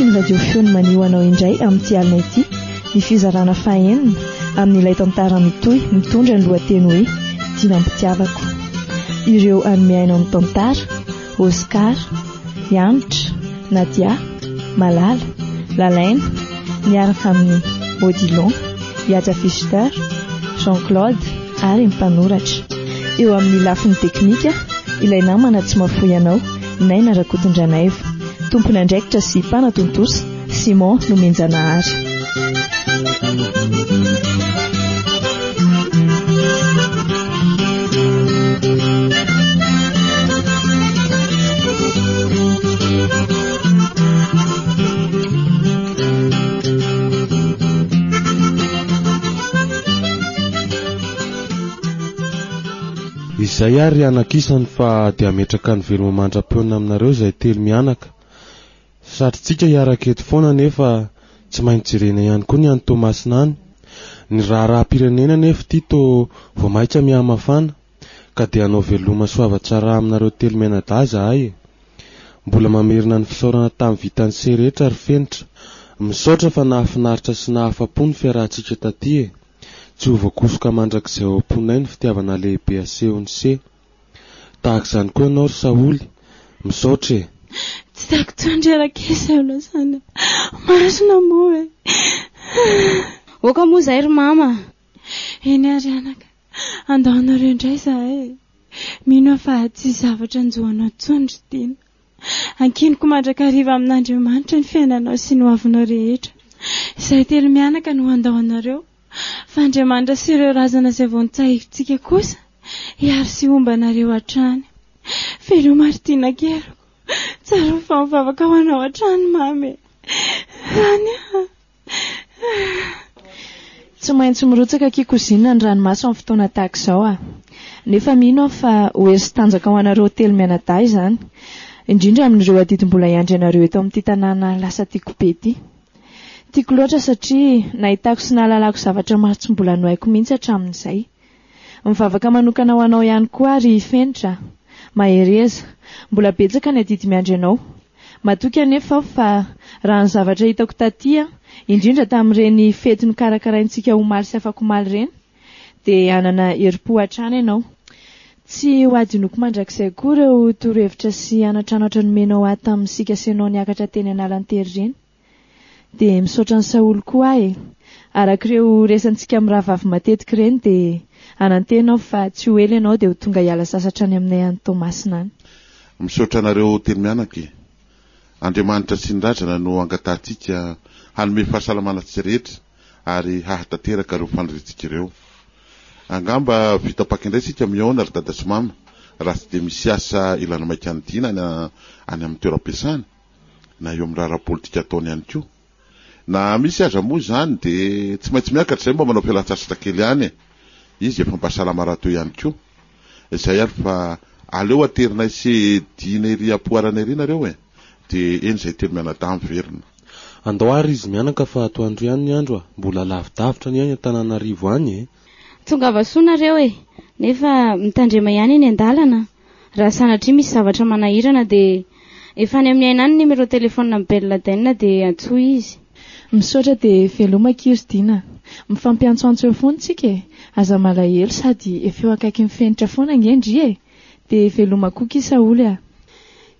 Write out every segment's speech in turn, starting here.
mianatra ny Radio Feon'i Mania ho anao indray amin'ity alina ity ny fizarana fahenina amin'ilay tantara mitoy mitondra ny lohateny hoe Dina Mpitiavako. Ireo hanome aina ny tantara: Oscar, Yanitra, Nadia, Malala, Lalaina, miaraka amin'ny Odilon, Iatra Fister, Jean-Claude ary ny mpanoratra. Eo amin'ny lafin'ny teknika ilay namana tsy mafoy anao Naina Rakotondranaivo, tompony andraikitra sy mpanatontosa Simon Nomenjanahary. Izay ary anakisany fa dia metraka ny velomandrapeona aminareo izay telo mianaka. Satritsika hiaraketo foana nefa tsy maintsy jerena ihany koa ny an'ny Tomasinany. Ny raharaha-pirenena nefa ity toa vao maitra mihamafana ka dia hanao veloma soavatsara aminareo telo mianadaza ahy. Mbola mamerina ny fisaorana tamin'ny vitan'ny seretra ary fenitra. Misaotra fa nahafinaritra sy nahafa-po ny fiarahantsika taty e. Tsy ho voakosoka mandrakizay ao am-ponay ny fitiavana lehibe asehony se. Tahaka izany koa ianao ry Saoly, misaotra e. Tsy tahaka toy ndray rakesa eo lasana. Marosina moa e. Oka moa izay ry mama. Eny ary anaka, andaonareo indray izahay. Mino fa tsy zavatra njoanao intsony ry Dina. Ankiniko mandrakariva amin'Andriamanitra ny fiainanao sy ny hoavinao rehetra. Izay telo mianaka no andaonareo. Fa Andriamanitra sy ireo razana izay vonintsahivitsika kosa hiary sy ombanareo an-trany. Veloma ry Dina kerako, tsara ho fa mivavaka ho anao an-trany mamy. Rany aho tsy maintsy mirotsaka ankikozina ny ranomaso amin'ny fotoana tahaka izao aho. Nefa mino aho fa ho hery sy tanjaka ho anareo telo mianadahy izany, indrindra amin'ireo adidy mbola hiandry anareo eto amin'ity tanàna lasa tiako be ity. Tiako loatra satria nahitako sy nahalalako zavatra maro tsy mbola nohaiko mihitsy hatramin'izay. Mivavaka manokana ho anao ihany koa ary fenitra. Mahereza, mbola betsaka ny adidy miandry anao. Matoky anefa fa raha ny zavatra hitako taty aho, indrindra tamin'ireny fety nokarakaraintsika omaly sy afakomaly ireny, dia hanana herim-po hatrany ianao. Tsy ho adinoko mandrakizay koa ireo torohevitra sy anatranatra nomenao ahy tamin'ny sika senao niakatra teny Analantery ireny. Dia misaotra ny Saoly koa aho e. Arak'ireo resantsika amin'ny rahavavy matetika ireny dia anantenao fa tsy ho ela ianao dia ho tonga hiala sasatra any aminay an'ny Tomasinany. Misaotra anareo telo mianaka e. Andriamanitra sy ny razana no angatahintsika hanome fahasalamana tsy rehetra ary hahatanteraka ireo fanorentsika ireo. Angamba vitapaky indray isika miaona ry dada sy mama raha tsy dia misy asa ilana maika ny Dina any amin'ny toeram-piasana na eo amin'ny raharaha politika ataony ihany koa. Na misy aza moa izany dia tsy maintsy miakatra izay mba manao fialan-tsasatra kely ihany e. Izy efa mpahasalama rahateo ihany koa. Izay ary fa aleo aterinay sy Dina ery ampoarana ery nareo e. Dia eny izay telo mianadahy miverina. Andao ary izy mianaka fa atoandro ihany ny andro aho. Mbola lavidavitra ny any Antananarivo any e. Tsongavasoanareo e. Nefa mitandrema ihany eny an-dalana. Raha sanatria misy zavatra manahirana dia efa any amin'ny ainany ny numéro telefaonina amin'ny Belladenne dia antsoa izy. Misaotra dia veloma kiry Dina. Mifampiantsoantso eo foana tsika e. Aza malahelo sady efa eo akaiky mifenitra foana angendry e. Dia veloma koa ki Saoly aho.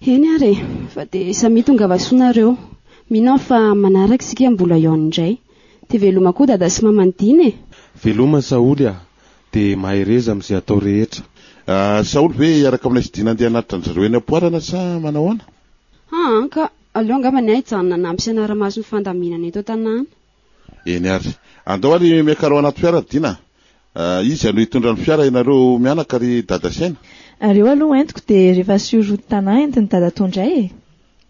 Eny ary fa dia samy tongavasoanareo. Mino fa manaraka isika mbola eo indray. Dia veloma koa dada sy mama ny Dina e. Veloma Saoly aho. Dia mahereza amin'izay atao rehetra. Saoly ve hiaraka aminay sy Dina andeha anatitra an'izareo eny ampoarana sa manao ahoana? Ka aleo angamba ny hijanona nampy ianara-mason'ny fandaminana eto tanàna. Eny ary, andao ary miakaro anaty fiara Dina. Izy no hitondra ny fiara ianareo mianaka ry dada sena. Areo aloha entiko dia rehefa sioro tanàna entin'ny dada tondray e.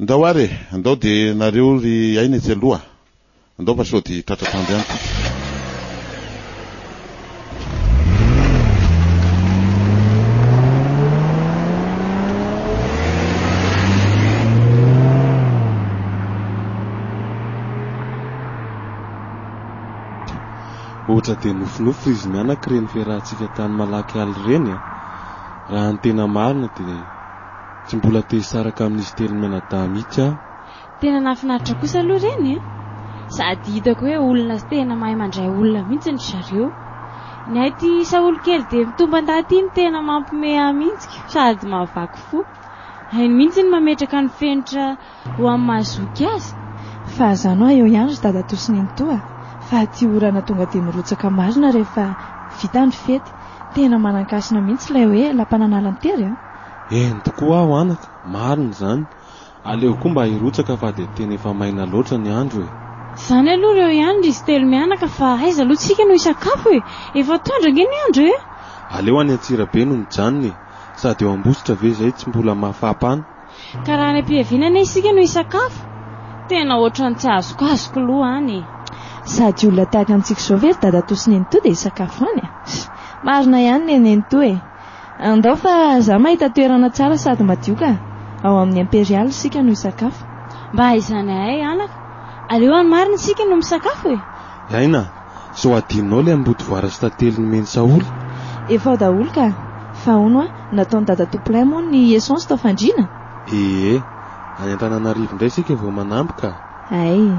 Ndao ary, andao dia nareo ry aina etsy aloha. Andao fa sao dia tratra tandy any. Ohatra dia nofinofy izy mianaka ireny fiarahantsika tany malaky aly ireny a. Raha ny tena marina dia tsy mbola te hisaraka amin'izy telo mianadahy mihitsy aho. tena nafinaritra kosa aloha reny sady hitako hoe olona tena mahay mandray olona mihitsy ny zareo. Ny aty Saolo kely dia mitomban-daty ny tena mampimeha mihitsy sady mahavaky fo. Hainy mihitsy ny mametraka ny fenitra ho amin'ny mahazoky azy. Fa azanao eo ihany ry dadatosiny toa fa aty orana tonga dia mirotsaka marina rehefa vita ny fety. Tena manankasina mihitsy ilay hoe lampananalantery a. Eny tokoa ho anaka marina zany. Aleo koa mba hirotsaka fa dia tena efa maina loatra ny andro. Zany aloha reo ihany ry telo mianaka fa aiza aloha tsika no isakafo e. Efa tonga ngeny ny andro e. Aleo any Atsirabe no mijanony sady eo ambositra ve zay tsy mbola mafapana. Ka raha any ampiavinana isika no isakafo. Tena ohatrany tsy azoko azoko loha any. Sady olona taty antsika sovery dadatosiny ny to dia isakafo any. Marina ihany neny to e. Andao fa za mahita toerana tsara sady madio ka. Ao amin'ny imperial sika no isakafo. Mba aizanay anaka. Aleo any marina sika no misakafo e. Iaina, so adinonao ilay ambody varatra tateliny meny Saolo. Efa daholo ka. Fa ono a nataon dadatompolay moa ny essence tao fandrina. Ee, any Antananarivo ndray sika vao manampy ka. Ay.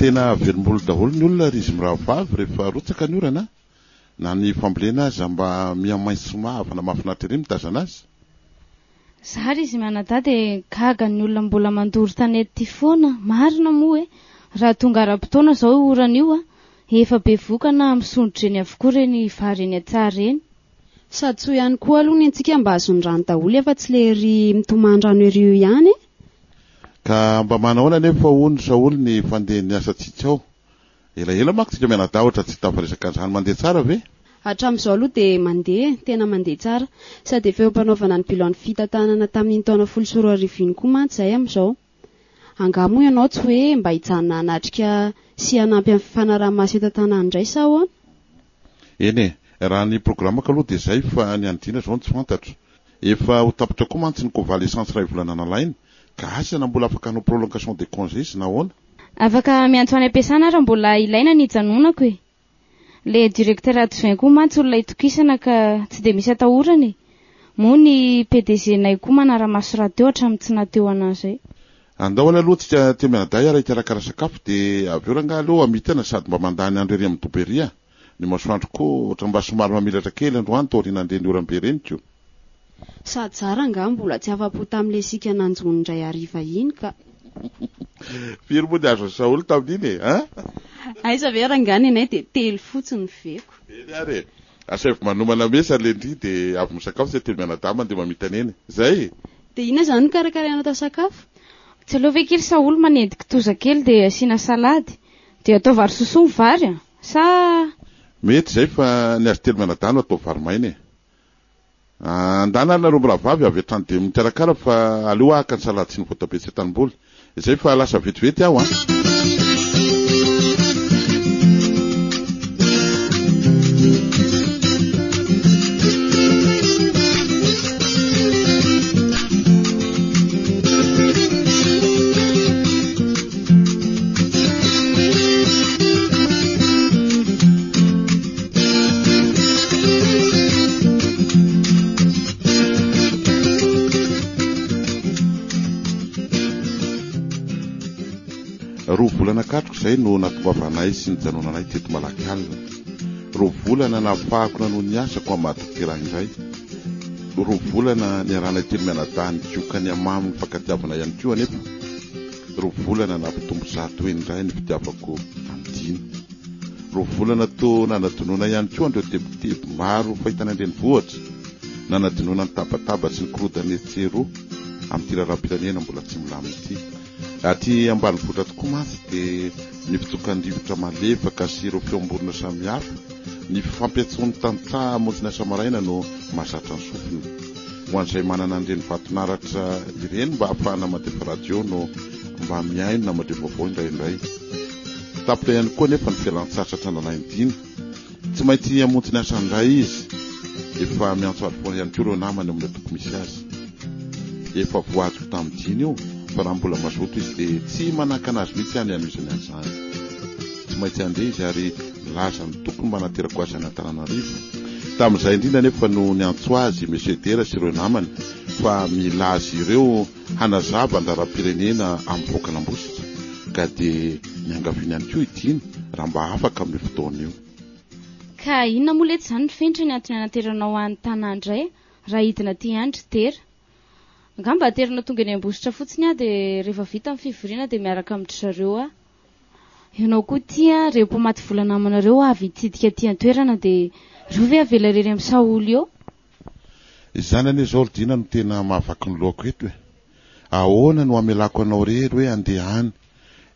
Tena velomboly daholo ny olona ry Zimravavy rehefa rotsaka ny orana na ny fambolena azy mba miamaitso mavana mafinaritra mitazana azy. Sary izy manadady gaga ny olona mbola mandory tanety ty foana. Marina moa e raha tonga ara-potoana zao orana io a efa be vokana misondrotra eny avokoa reny vary eny atsara reny. Sady so ihany koa aloha ny antsika mba azony rano daholo efa tsy le ry mitomandrano erio ihany. Ka mba manaona nefa ono Saolo ny fandehany asatsika ao. Elaela mako tsika menadahotra tsy tafaresaka izany mandeha tsara ve? Hatramin'izao aloha dia mandeha, tena mandeha tsara. Sady efa eo mpanaovana ny bilon'ny fitantanana tamin'ny taona 2025 koa mantsy izay amin'izao. Angamo ianao tsy hoe mba hijanona anatrika sy hanampy amin'ny fanaraha-maso eto an-tanàna indray sao? Eny e, raha ny programa ka aloha dia izay fa ny andina izao tsy fantatra. Efa ho tapitra koa mantsy ny convalescence ray volana nalaina. Kaasa na mbola afaka no prolongation de congés na ona. Afaka miantso any ampiasana raha mbola ilaina ny janonako e. Le directeur adjoint koa mantsy olona itokisana ka tsy de misy atahorany. Moa ny PDG nay koa manara-maso raha teo hatramin'ny tsy nateo anazy. Andao aloha tsika te mianadahy ary hikarakara sakafo dia avy eo raha aloha amitana sady mba mandany andrery amin'ny toberia. Ny masoandro koa ohatra mba somary mamilatra kely androany taoriana andreny oram-bereny koa. Sady zara angamba mbola tsy afa-po tamin'ilay sika nanjony indray hariva iny ka. Firy moa dia azo ny Saolo tamin'iny e? Aiza ve rangany anay dia telo fotsiny veko. Eny ary e, asaivo manomana mesa lendry dia avy misakafo sy telomianadamany dia mamita any eny. Izay? Dia inona izany no karakaraina tao sakafo? Tsy aleo ve kiry Saolo manendiky toza kely dia asiana salady dia atao vary sosoa ny vary a? Sa? Mety izay fa ny azo telomianadano atao vary maina e. Andanana ro bravavy avy atrany dia mitarakara fa aloha aka ny salady sy ny voatabetsy tanimboly izay fa lasa vetivety aho a. Katroko izay no natovavana sy ny janonanay teto Malakialina. Roa volana nafahako nanoho ny asako amatokirana indray. Roa volana niaranay telo mianadahany koka ny amamin'ny fankatiavana ihany koa anefa. Roa volana nampitombo zato indray ny fitiavako andina. Roa volana toa nanadinoana ihany koa andreo depite maro fahitana andreny vohatra. Nanadinoana ny tabataba sy ny korodana tsero amin'ny raharaham-pirenena mbola tsy milamina ity. Aty ambanivotra tokoa mantsy dia ny fitokan-drivotra malefaka sy ireo fiomborona samihafa ny fampiatson'ny tanitsaha monjina samaraina no mahazatra ny sofiny. Ho an'izay manana anireny vatonaratra ireny mba hahafahana mandefa radio no mba miaino na mandray vaovao indraindray. tapiany koa nefa ny fialantsatra tsanan'andiny tsy maintsy amontiny asandra izy efa miantso alpona ihany koa namana amin'ny toko misy azy efa voajo tam'diny io fa raha mbola mazoto izy dia tsy manakana azy mihitsy any amin'izany azany tsy maintsy andeha izy ary laza ny toko manaterako azy anatananarivo tamin'izay indrindra nefa no niantso azy mesedera sy ireo namany fa mila azy ireo hanazava andaram-pirenena amin'ny voakanambositra ka dia miangaviany ihany koa idiny raha mba afaka amin'ny fotoana io. Ka inona moa letsy izany ny fentrany antony anateranao any tanàndray raha hidina ty andry tera angamba aterina tonga eny ambositra fotsiny a dia rehefa vita amin'ny fivoriana dia miaraka amin'drysareo a ianao koa ty a rehefa maty volana amanareo avy hitsidika ty antoerana dia reo ve avela rery amin'ny Saolo eo izany ane zao dina no tena mahafaky ny loako eto e ahoana no amelako anao rery hoe andehany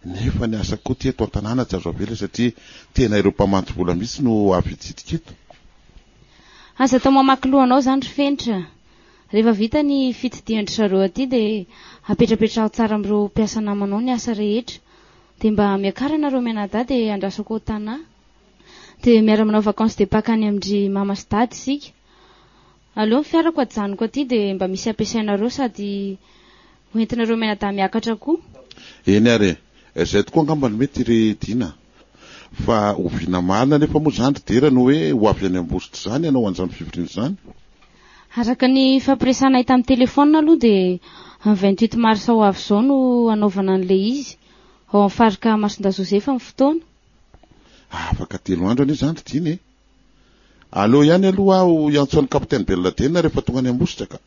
nefa ny asa koa ty eto an-tanàna jazo avela satria tena ireo mpamanty vola mihitsy no avy hitsidika eto. Aza tao mamaky lohanao izany ry fenitra rehefa vita ny fitidian-drysareo aty dia apetrapetrao tsara amin'ireo mpiasa namanao ny asa rehetra dia mba miakaranareo mianadahy dia andrasako tanà dia miara-manao vakansy dia paka any amin'ny mama sy dady isika aleo ny fiarako ajanoko aty dia mba misy ampiasainareo sady hoentinareo mianadahy miakatra koa eny ary izay tokoa angamba ny mety redina fa hoviana marina nefa moa izany didera no hoe ho avy any ambositra izany ianao an'izany fivoriana izany araka ny fampiresana hita amin'ny telefôna aloha dia amin'ny 28 mars ao avy izao no hanaovana an'ilay izy ao amin'ny farika Masondajosefa amin'ny fotoana afaka 3 andro anie izany didina e aleo ihany aloha aho iantso an'ny kapitainy Belona tena rehefa tonga any ambositra ka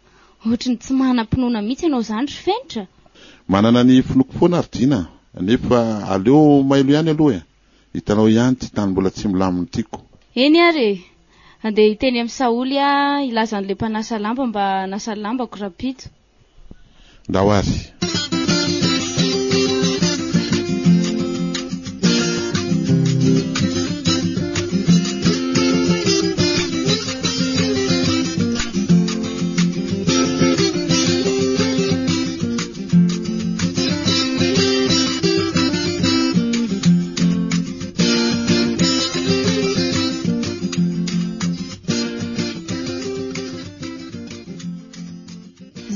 ohatrany tsy manam-pinoana mihitsy ianao izany ry fenitra manana ny finoko foana ary dina nefa aleo mailo ihany aloha e hitanao ihany tsy tany mbola tsy milaminy tiako eny ary andeha hiteny amin'ny Saoly a ilazan'ilay mpanasa lamba mba nasa lambako rapito nda ho azy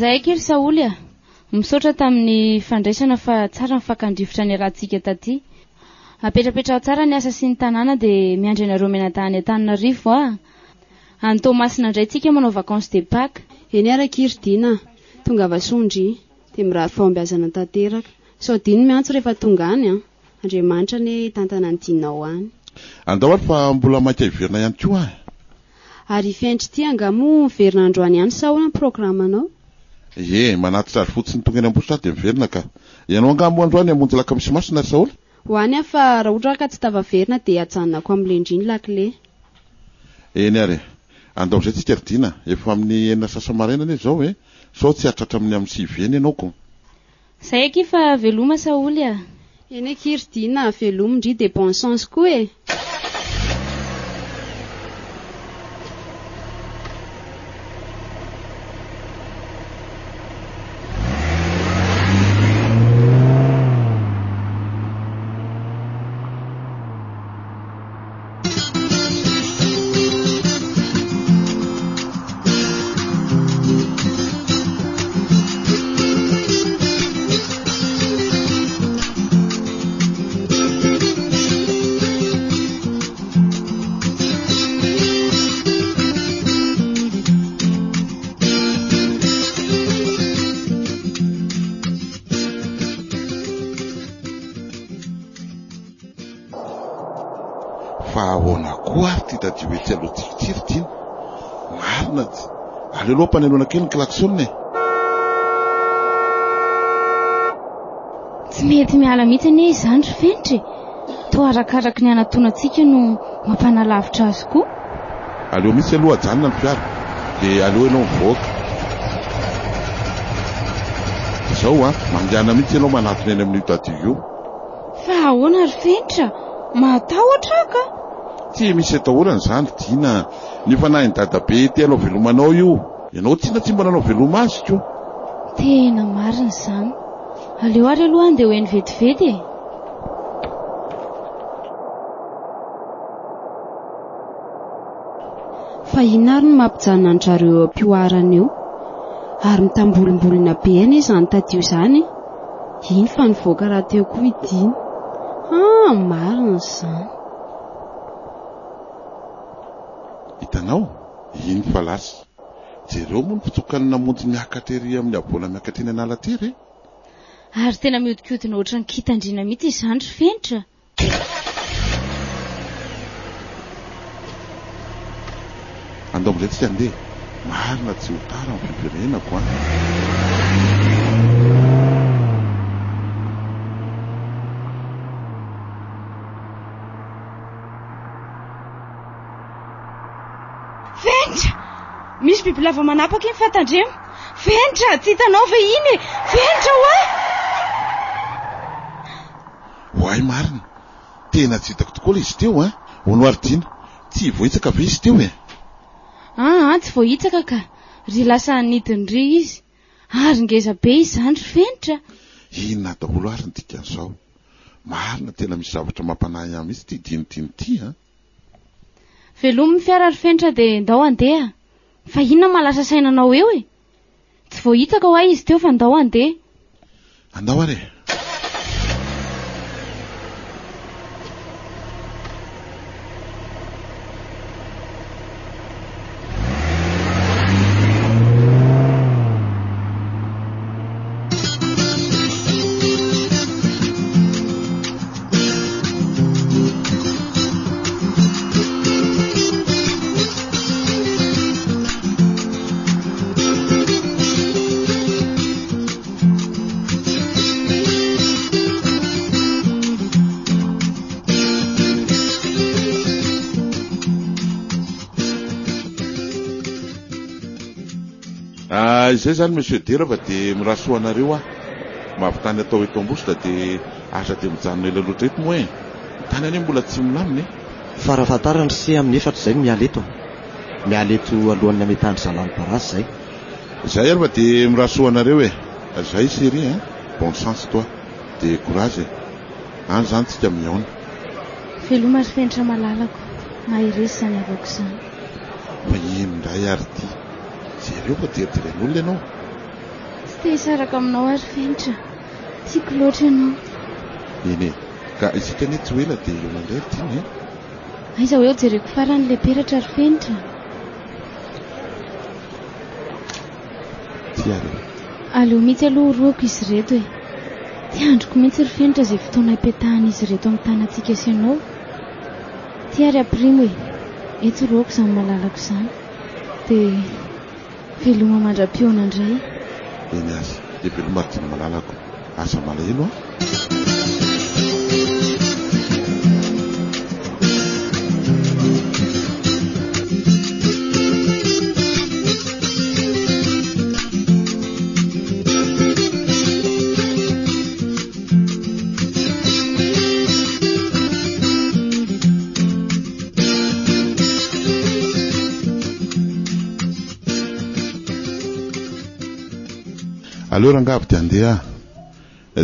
zay kery Saoly a misotra tamin'ny fandraisana fa tsara nifakandrivotra ny rahantsika taty apetrapetrao tsara ny asa sy ny tanàna dia miandry anareo menadahany Antananarivo a any Toamasina indray tsika manao vakansy de Paka eny arakiry dina tonga vasondry dia mirary fahombiazana tanteraka sao diny miantso rehefa tonga any a Andriamanitra ny tantana ny dinao any andao fa mbola maika iverina ihany koa a ary fentry ty angamo miverina androany ihany Saoly ny programanao ie manatitra fotsiny tonga eny ambositra dia miverina ka ianao angamo androany amonjy laka misy Masina Saoly ho any a fa raha ohatra ka tsy tavaverina dia ajanonako amin'ilay indriny lakile eny ary andao izay tsika dina efa amin'ny 6:30 ane izao e sao tsy atratra amin'ny amin'ny 7 ianao koa zay eky fa veloma Saoly a eny ekiry dina veloma ndry de bon sens koa e lopana no nakeny klaxonne tsy mety miala mihitsy ne izany ry fenitra to arakaraky ny anatonantsika no mampanalavitra azy koa aleo misy aloha ajanona ny fiara dia aleo ianao mivoaka izao a mandiana mihitsy ianao manatona eny amin'ny taty io fa ahoana ry fenitra matahotra aka tsy misy atahorana izany dina nefa na ny dadabe ty alao velomanao io ianao tsy natsymba nanao veloma azy koa tena marina izany aleo ary aloha andeha hoeny vetivety e fa inary ny mampijanan'n'areo pioarana eo ary mitambolimbolina be any izany tadio izany iny fa nivoaka raha teo koa idiny marina izany hitanao iny fa lasa jereo moa ny mpitokany namonjy ny akatery amin'ny aboana miakatena nalatery ary tena miodikidina ohatra ny kitandrina mihitsy izany ry fenitra. Andobo lety tsy andeha marina tsy ho tara amin'ny firenenako any. Fenitra misy bibilava manapaka iny fatandremo. Fenitra tsy hitanao ve iny e? Fenitra hoe hoay marina tena tsy hitako tokoa izy teo a honoaridina tsy vohitsaka ve izy teo e? Tsy vohitsaka ka ry lasa nidindry izy ary ngeza be izy zany ry fenitra. Inona daholo ary ny dikan'izao? Marina tena misy zavatra mampanahy ahy mihitsy ity dinidiny ity a. Velomo ny fiara ry fenitra dia ndao andeha fa inona malasa sainanao eo e? Tsy vohitsaka ho ay izy teo fa ndao andeha. Andao ary e. Izay zany monsieur Dera va dia mirasoanareo aho mahavitany atao eto Ambositra dia aza dia mijanona ela loatra eto moa e. Tany any mbola tsy milamina e. Farafantarany sy amin'ny efatra izay mialeto alohan'ny ametany zalany parasy izay. Izay ary va dia mirasoanareo e. Izay série hein, bon sens toi dia courage. Any zany tsika miaona. Veloma ry fenitra malalako mahiresy zany avako izany. Fa indray ary ty jereo fa dia diren'olona ianao. Tsy te hisaraka aminao ary fenitra, tiako loatra ianao. Eny e, ka isika anie tsy hoela dia eo mandray ry tiny e. Aiza ho eo jereko farany ilay peratra ry fenitra. Tsy ary aleo mihitsy aloha roako izy reto e. Ti androko mihitsy ry fenitra izay fotoana ipetahan'izy reto amin'ny tany antsika sy ianao. Ti ary aprimo e, etsy roako izany malalako izany dia veloma mandra-piona indray. Eny azy dia veloma ary tiny malalako, asa malahelo aho. Aleo rangavy dia andeha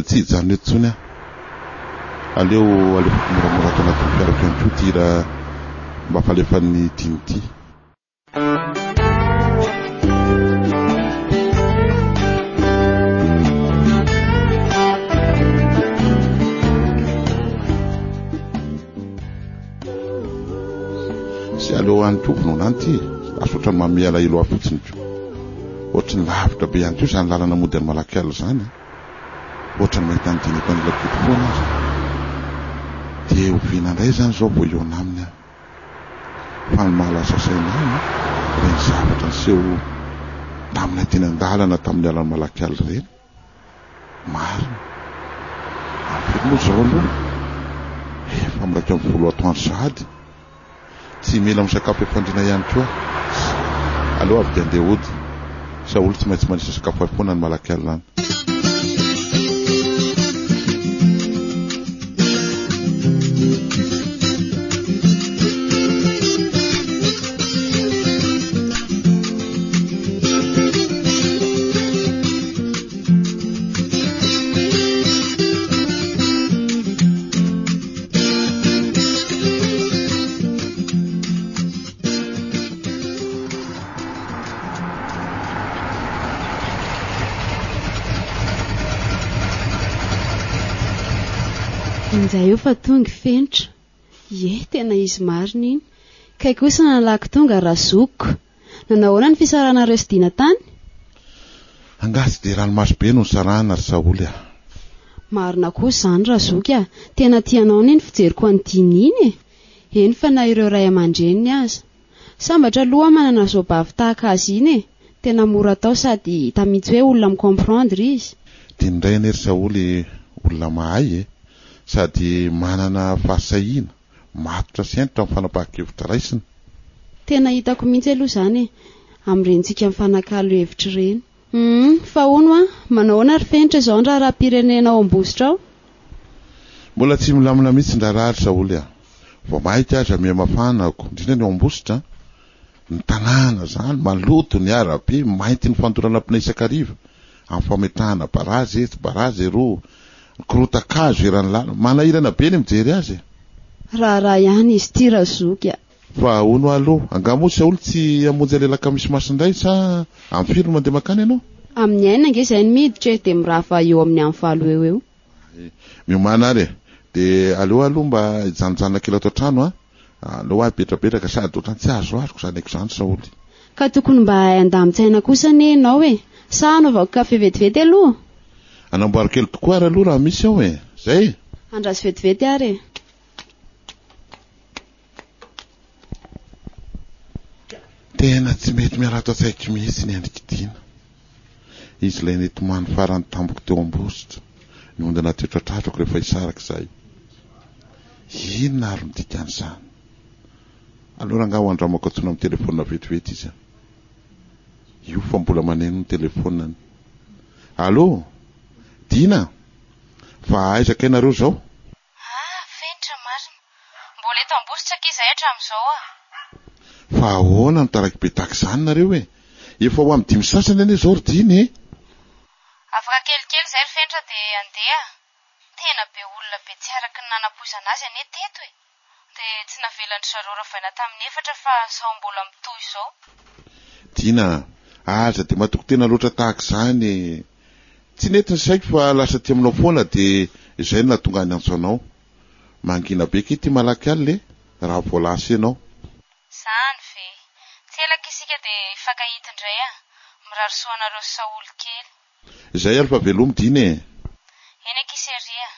tsy hijanona eto intsony aho. Aleo moramora ato anatin'ny fiarako ihany koa ity raha mba falefan'ny diny ity. Sy aleo any koa vononany ity asotra ny mame alahelo aho fotsiny koa. Ohatrany lavitra be ihany koa izany lalana mody any Malakialy izany e. Ohatrany mahita ny dinako any lakoto foana azy dia oviana indray izany izao vao eona aminy aho. Fa ny mahalasa saina ahy reny zavatra niseho tamina teny an-dalana tamin'ny alan'ny Malakialy ireny. Marina ampy moa izao aloha efa miraika amin'ny volo atoandro sady tsy mila misakafo efandrina ihany koa aho. Aleo avy dia andeha hody. Sa olo tsy maintsy manisy sakafo foana ny Malakialy lany. Injay eo fa tonga fentra. Ie, tena izy marina iny. Kay kosa nalako tonga razoko. Nanahoana ny fisarana resy dina tany? Angatsy dia ranomasobe no sarana ry Saoly a. Marina kosa izany razoko a. Tena tianao neny fijeriko an'tiny iny e. Eny fa na ireo ray aman-dreniny aza. Sambatra aloha manana izao bavy tahaka azy iny e. Tena mora atao sady tamitsy hoe olona micomprendre izy. Dia indray eny ry Saoly olona mahay e. Sady manana fasahina matotra sentra amin'ny fanapaha-kevitra raisiny. Tena hitako mihitsy aloha izany e amin'irentsika mifanakalo hevitra ireny. Fa ono a manaona ry fenitra izao ndra ara-pirenena ao ambositra ao? Mbola tsy milamina mihitsy ndrara ry Saoly a. Vao mahita aza miamafanako indrindra ny ao ambositra ny tanàna izany maloto ny arabe mainty ny fandorana mpina isakariva amin'ny fametahana barazy eto barazy ero. Krota kazo iran'ny lana manahirana be ny mijery azy. Raha ihany izy ty razoka. Fa ono aloha angamotsy olo tsy amonjy lelaka misy masindray sa amin'ny firy mandeha makany ianao? Amin'ny ainina nge izay ny miditra dia mirafa eo amin'ny amin'ny falo eo eo. Miomana ary dia aloha mba hijanonjanona kely ato an-trano a. Aloha hipetrapetraka sady otrany tsy azo azoko izany eko izany Saoly. Ka tokony mba handamintsaina kosa ny ianao e. Sa hanaovako kafe vetivety aloha? Anamboary kely tokoa raha loha raha misy ao e. Zay? Andraso vetivety ary e. Tena tsy mety miarato atsaiky mihitsy ny andrikidina. Izy ilay netomany farany tamboko teo ambositra. Niondana toetratratrako rehefa hisaraka izay. Inona ary midikany izany? Aloha raha ngaho andramako antsoina amin'ny telefôna vetivety izy. Io fa mbola maneno ny telefônany. Alô? Dina, fa aizaka ianareo izao? Fenitra marina. Mbola eto ambositra ke izay hatramin'izao a. Fa ahoana no taraiky be tahaka izany nareo e? Efa ho amin'ny 5:30 anie izao ry Dina e. Afaka kelikely izay ry Fenitra dia andeha. Tena be olona be tsy araka ny nanapoizana azy anie teto e. Dia tsy navelan'ny zareo ravaina tamin'ny 4 fa sao mbola mitoy izao. Dina, aza dia matoko tena loatra tahaka izany e. Tsy nety ny saiko fa lasa ty aminao foana dia izay no nahatonga ny antso anao. Mangina be ke ty malaky alina e raha voalasy ianao. Izany ve? Tsy elaka isika dia hifankahita indray a. Miraro soa anareo sy Saoly kely. Izay ary fa velomy Dina e. Eny ankizy ery a.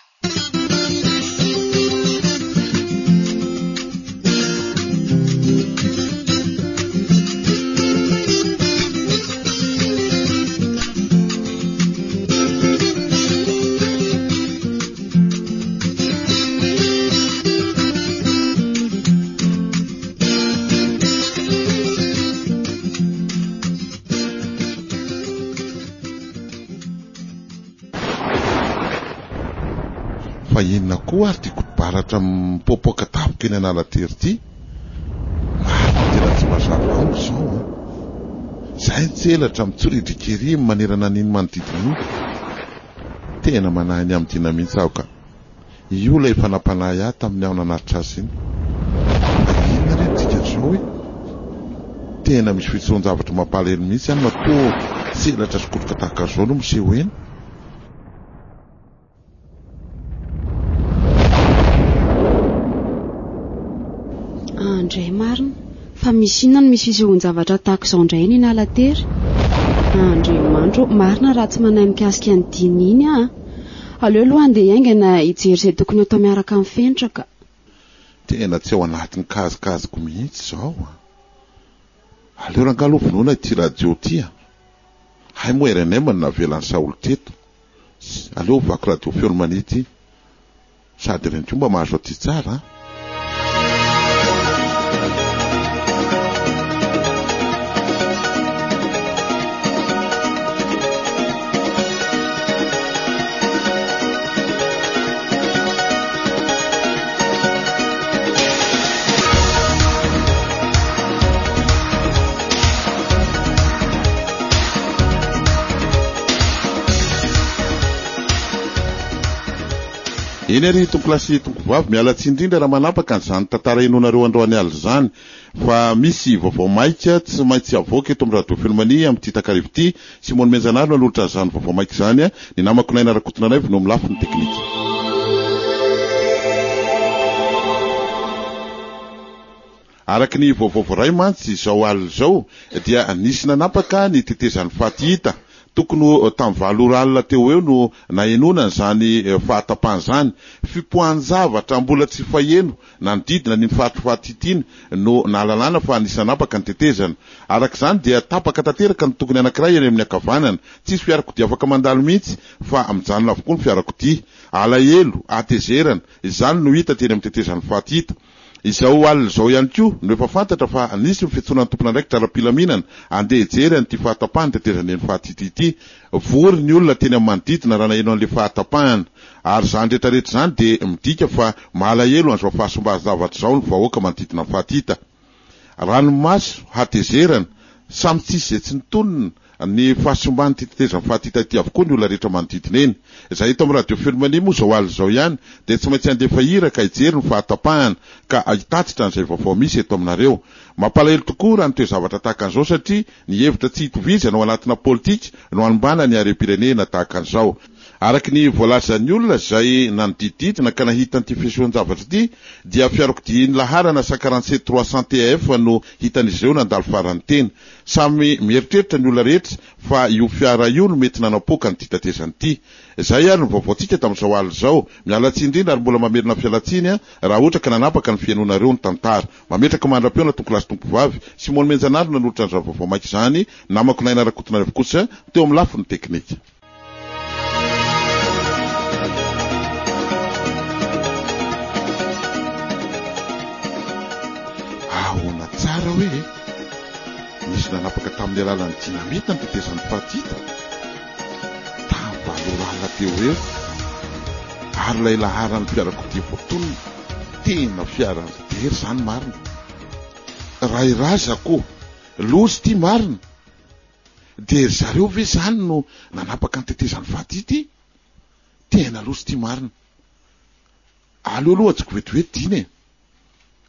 Fahenina koa ary ty kobaratra mipopoaka tapoko eny Analatero ity. Maro tena tsy mazava amiko izao. Izay nitselatra mitsoridrikery manerana niny manodidina iny. Tena manahy ny amin'ny Dina mihitsy aho ka. Io ilay fanapanahy ahy tamin'ny ao nanaritra azy iny. Fahenina ireny tsika izao e. Tena misy fitsonjavatra mampalahelo mihitsy ihany matoa selatra sokoloka tahaka izao no miseho eny. Andrey marina, fa misy inona no misy fizihon-javatra tahaka izao indray eny Analatero? Andriamanitro, marina raha tsy manahy mikasika ny Dina iny aho. Aleo aloha andeha hiaingana hijery izay tokony atao miaraka amin'ny Fenitra ka. Tena tsy ao anatin'ny kazikaziko mihitsy izao a. Aleo raha ngaloha vonoina ity radio ity a. Hay moa ery anay manana velan'ny Saoly teto. Aleo vaky Radio Feon'i Mania ity. Sady ireny koa mba mahazo aty tsara a. Eny ary toko lasy toko vavy miala tsindrindra raha manapaka an'izany tantara inonareo androany aly izany fa misy vaovao maika tsy maintsy avoaka eto amin'ny Radio Feon'i Mania amin'ity takarivo ity. Simon Menjanary no nolotra izany vaovao maika izany a. Ny namako Naina Rakotonanay vao no amin'ny lafiny teknika. Arakni vovovo ray mantsy zao al zao dia nisy nanapaka ny tetezany fatita tokony tamvaloral teo eo no naenonana zany fahatapanjany fipoanjavatra mbola tsy faeno nanodidina ny fatofatitiny no nalalana fa nisy nanapaka ny tetezany arak'izany dia tapaka tateraka ny tokony anankiray eny amin'ny akavanana tsisy fiarako dia afaka mandalo mihitsy fa aminjanona avokoa ny fiarako dia alaelo atezerana izany no hita teny amin'ny tetezany fatita. Isao al zao ihany koa no efa fantatra fa nisy ny fitsonan'ny tompona andraikitra ara-pilaminana andeha hijery ny fahatapahana tetezany ny fahatity ity vory ny olona teny amin'ny manodidina raha nahenao an'ilay fahatapahana ary zany rehetrarehetra zany dia midika fa malahelo an'izao fahasombazavatra izao ny vahoaka manodidina ny fahatita ranomaso hatezerana samy tsisy izay tsy nitonina ny fahasombany ty tetezany fahatita ity avokoa ny olona rehetra manodidina eny. Izay eto amin'ny Radio Feon'i Mania moa zao aly zao ihany dia tsy maintsy andefa hira ka hijery ny fahatapahana ka ahitatsitra an'izay vaovao misy eto aminareo. Mampalahelo tokoa raha ny toezavatra tahaka an'izao satria ny hevitra tsy hitovizana ao anatina politika no hanombana ny harem-pirenena tahaka an'izao. Araky ny voalazan'ny olona izay nanodididina ka nahita ny fisoan-javatra ity dia fiarakodia ny laharana 47300 TF no hitan'izao nandalo farany teny. Samy mieritreritra ny olona rehetra fa io fiara io no mety nanapoaka ny tetezany ity. Izay ihany ny vaovaontsika tamin'izao aly izao. Mialatsiny indrindra ary mbola mamerina fialatsiny raha ohatra ka nanapaka ny fiainonareo ny tantara. Mametraka mandra-peona tonkolahy sy tompovavy Simon Menjanary nanolotra an'izany vaovao maika izany namako naina rakotona kosa teo amin'ny lafin'ny teknika. Tsara hoe misy nanapaka tamin'ny alalan'ny dinamita ny tetezany fatita tambalorana teo eo ary ilay laharan'ny fiarakodia voatonona tena fiarany dery zany marina raha irazako lozy ty marina dia ry zareo ve zany no nanapaka ny tetezany fatity tena lozy ty marina aleo aloha atsiko vetoety diny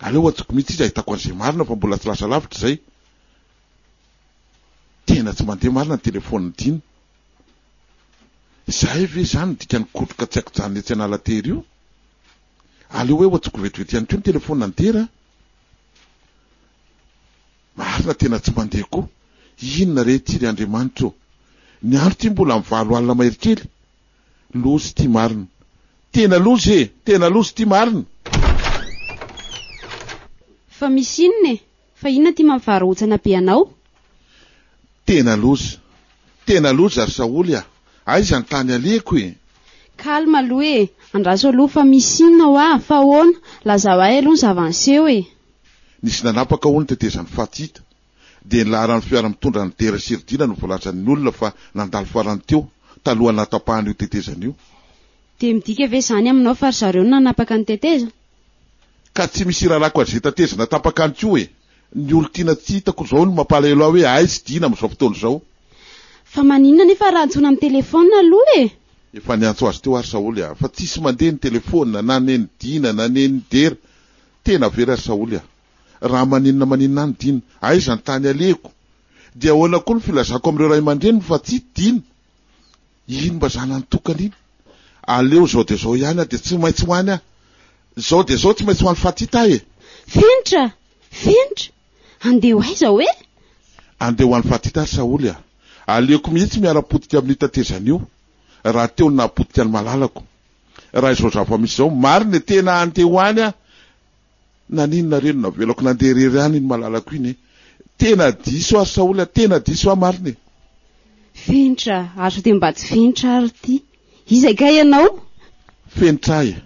aleo atsiko mihitsy izy ahitako an'izay marina fa mbola tsy lasa lavitra izay tena tsy mandeha marina ny telefôniny dina izay ve zany midika ny kotroka tsy haiko jany etsy analatery io aleo hoe ho atsiko vetivety ihany koa ny telefônina antera marina tena tsy mandeha koa inona re ity ry Andriamanitra ô ny andro ity mbola mivalo alina maherikely lozy ty marina tena lozy e tena lozy ty marina. Fa misy inona e? Fa inona ty mampivarotsana be anao? Tena loza ary saoly a. Aiza ny tany aleko e? Kalma aloha e, andraso aloha fa misy inona ho a, fa ahoana, lazao ahy aloha ny zavaniseo e. Nisy nanapaka ho ny tetezany fatita, dia ny laharan'ny fiara mitondra ny dera siridina no voalazan'ny olona fa nandalo farany teo taloha natapahan'io tetezany io. Dia midika ve zany aminao fa ry zareo no nanapaka ny tetezany? Ka tsy misy rarako azy tetezana tapaka any koa e. Ny olotina tsy hitako izao no mampalahelo ahy hoe aizy dina amin'izao fotoana izao. Fa maninona nefa raha antsoina amin'ny telefôna aloha e? Efa niantso azy teo ary saoly a, fa tsisy mandeha ny telefôna na neny dina na neny dera. Tena vera saoly a. Raha maninona ny dina, aiza ny tany aleko. Dia ahoana koa ny filazako amin'ireo ray aman-dreny fa tsy dina. Ino mba zany ny tokana iny? Aleo izao dia izao ihany dia tsy maintsy hoany aho. Zao dia zao tsy maintsy hoan'ny fatita e. Fenitra andeha ho aiza hoe andeha hoan'ny fatita ary saoly a. Aleko mihitsy miara-potika amin'ny tetezany io raha teo na potika ny malalako. Raha izao zava-misy izao marina tena andeha hoany aho. Naninona reno navelako nandeha irery ihany iny malalako iny e. Tena diso ary saoly a, tena diso aho marina e. Fenitra azo dia mba tsy fenitra ary ity iza ka ianao? Fenitra e.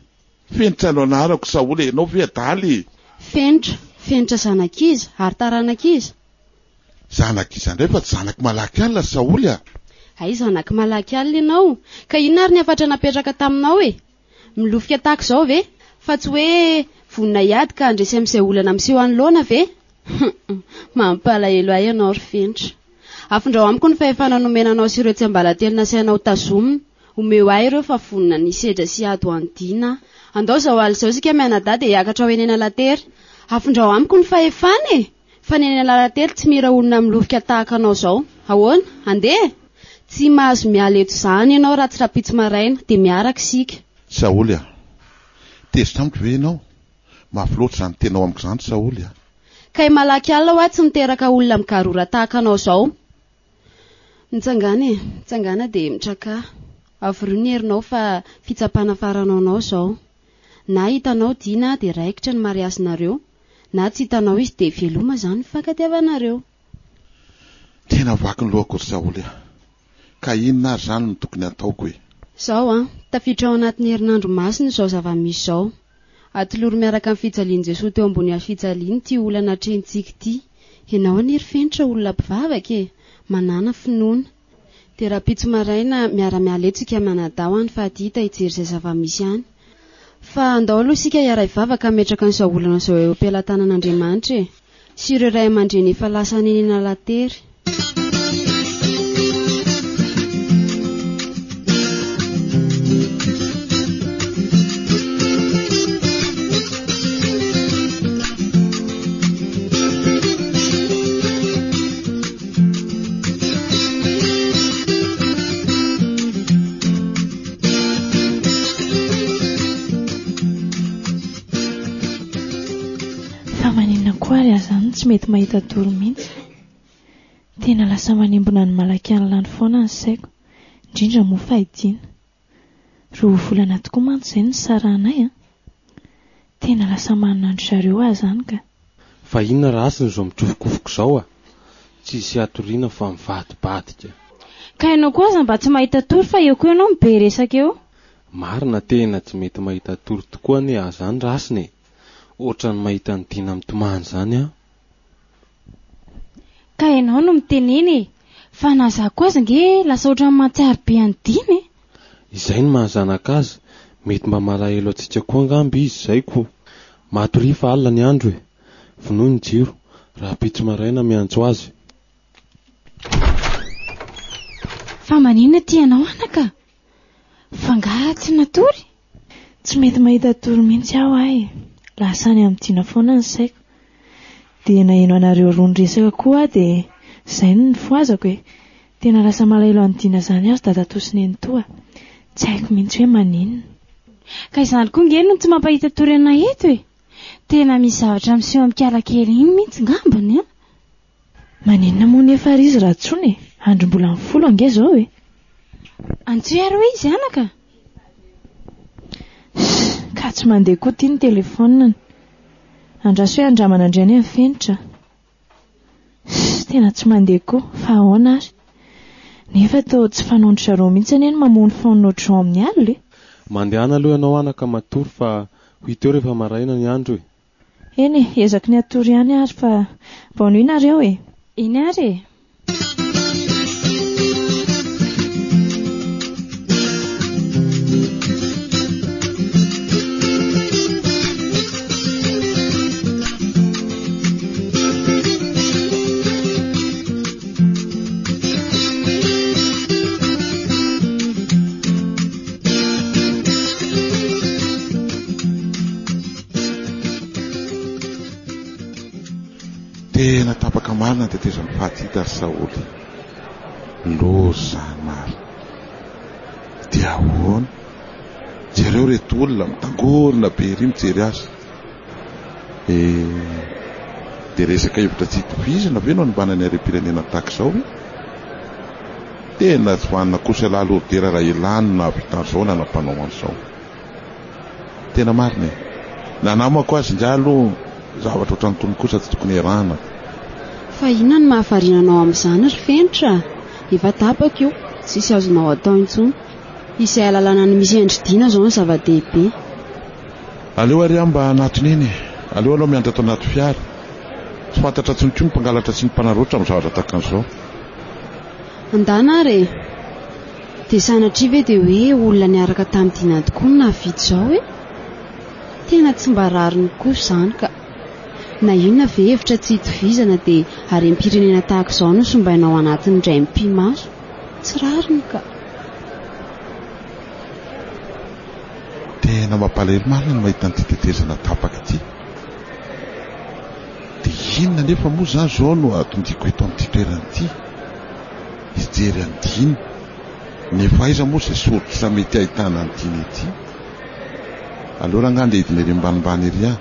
Fenitra no anarako saoly enao ve adaly? Fenitra zanakiza ary taranakiza. Zanakiza ndray fa tsy zanaky malaky alina saoly a. Ay zanaky malaky alina ianao ka inona ary ny afatra napetraka taminao e? Milofika tahaka izao ve? Fa tsy hoe vonina hiady ka andresy amin'izay olana amin'seho anoloana ve? Mampalahelo ahy ianao ry Fenitra. Afindrao amiko ny fahefana nomenanao sy ireo tsy ambalatelo nasainao tazomina omeo ahy ireo fa vonina nisedra sy ady ho any dina. Andao zao aly izao isika mianadady hiakatra ho eny Analatera. Afindrao amiko ny fahefana e. Fa ny eny Analatera tsy mira olona milofika tahaka anao izao. Ahoana? Andeha? Tsy mahazo miala eto izany ianao raha tsy rapitso maraina dia miaraka isika. Saoly a. Tezitra amiko ve ianao? Mahafiloatra izany tenao amiko izany saoly a. Kay malaky alla wa tsy miteraka olona mikarora tahaka anao zao. Ntsangane, tsangana de mitraka avroniernao fa fitsapana farananao zao. Na hitanao dina de raikitra ny mariasinareo, na tsy hitanao izy de veloma zany fakatiavanareo. Tena vaky ny lohako ry Saoly. Ka inona zany ny tokony ataoko e? Zao a, tafitrao anatin'ny herinandro masiny zao zava-misy zao. Atloro miaraka amin'ny fijalian'i Jesosy teo ambony afijaliany ti olana trentsika ti. Henao ny rifentra olona mpivavaka e, manana finoana. Dia rapitso maraina miara-mialentsika manadao any fa hita hijery izay zava-misy ihany. Fa andao aloha isika hiara hivavaka metraka an'izao olana izao eo am-pialatanan'Andriamanitra e. Sy ireo ray aman-dreny efa lasa nenina latery. Tsy mety mahita doro mihitsy. Tena lasa manimbona ny malakiany lany foana ny saiko, indrindra moa fa idina. Roa volana tokoa mantsy izay ny saranay a. Tena lasa manandro zareo azy zany ka. Fa inona raha asiny izao mitrovokofoko izao a? Tsisy atoriana fa mivadibadika. Ka ianao koa aza mba tsy mahita doro fa eo koa ianao mibe resaka eo. Marina tena tsy mety mahita doro tokoa ny azy zany raha asiny. Ohatra ny mahita ny dina mitomany zany a. Ka ianao no miteneny fa naza koa azy nge lasa ohatra ny mahatsiaro be any dina. Izay ny mahazanaka azy, mety mba malahelo atsika koa angamby izy izay koa. Matory fa alina ny andro e, vonoy ny jiro, raha pitso maraina miantso azy. Fa manina ty ianao anaka? Fanga tsy natory? Tsy mety mahita tory mihitsy aho ahy. Lasany amin'tina foana ny saiko. Dia naino anareo roa nresaka koa dia izay ny foazako e. Tena lasa malahelo any dina izany aho sy dadatosiny eny toa. Tsy haiko mihitsy hoe maninona. Ka izany koa nge no tsy mampahita tory ana eto e. Tena misy zavatra miseho amin'nkarakely iny mihitsy ngambany a. Maninona moa nefa izy raha tsony e? Andro mbola amin'ny folo ange izao e. Antsoy ary hoe izy anaka? Ka tsy mandeha koa ty ny telefonany. Andraso hoe andramana indray ny fenitra. Tena tsy mandeha koa fa ahoana ary? Nefa tao tsy fanondro zareo mihitsy eny mamono fonon'oatra zao amin'ny alina e. Mandehana aloha ianao anaka matory fa ho iteo rehefa maraina ny andro e. Eny e, ezaky ny atory ihany ary fa mba hono inareo e. Eny ary e. Tena tapaka marina dia tezany fahatita ry Saoly. Loza zany marina. Dia ahoana? Jereo reto olona mitangorona be iry mijery azy. Dia resaka hevitra tsy hitovizana ve no nombanany ara-pirenena tahaka izao ve? Tena tsy manana kosa lahy lordera raha elany na avitan izao nanampanao an'izao. Tena marina e. Nanamako azy indray aloha zavatra ohatrany tony kosa tsy tokony erana. Fa inona ny mahafarinanao amin'izany ry fenitra? Efa tapaka io, tsisy azonao atao intsony. Izay alalana ny misy endridina izao ny zava-dehibe. Aleo ary aho mba anatiny eny. Aleo aloha miandry atao anaty fiara. Tsy fantatra intsony koa ny mpangalatra sy ny mpanaraotra amin'ny zavatra tahaka an'izao. Andana ary. Dia sanatriva dia hoe olona niaraka tamin'ny dina tokoa no nahavidy izao e. Tena tsy mba rariny kosa izany ka. Na inona ve hevitra tsy hitovizana dia harem-pirenena tahaka izao no sombainao anatin'ny indray mpimaso? Tsy rariny ka. Tena mampalahelo marina ny mahita an'ity tetezana tapaka ity. Dia inona nefa moa izany izao no atondiko eto amin'ity toerana ity? Hijery any dina. Nefa aiza moa izay soritra mety ahitana any dina ity? Aleo raha angamba dia hidina eny ambanimbany ery aho.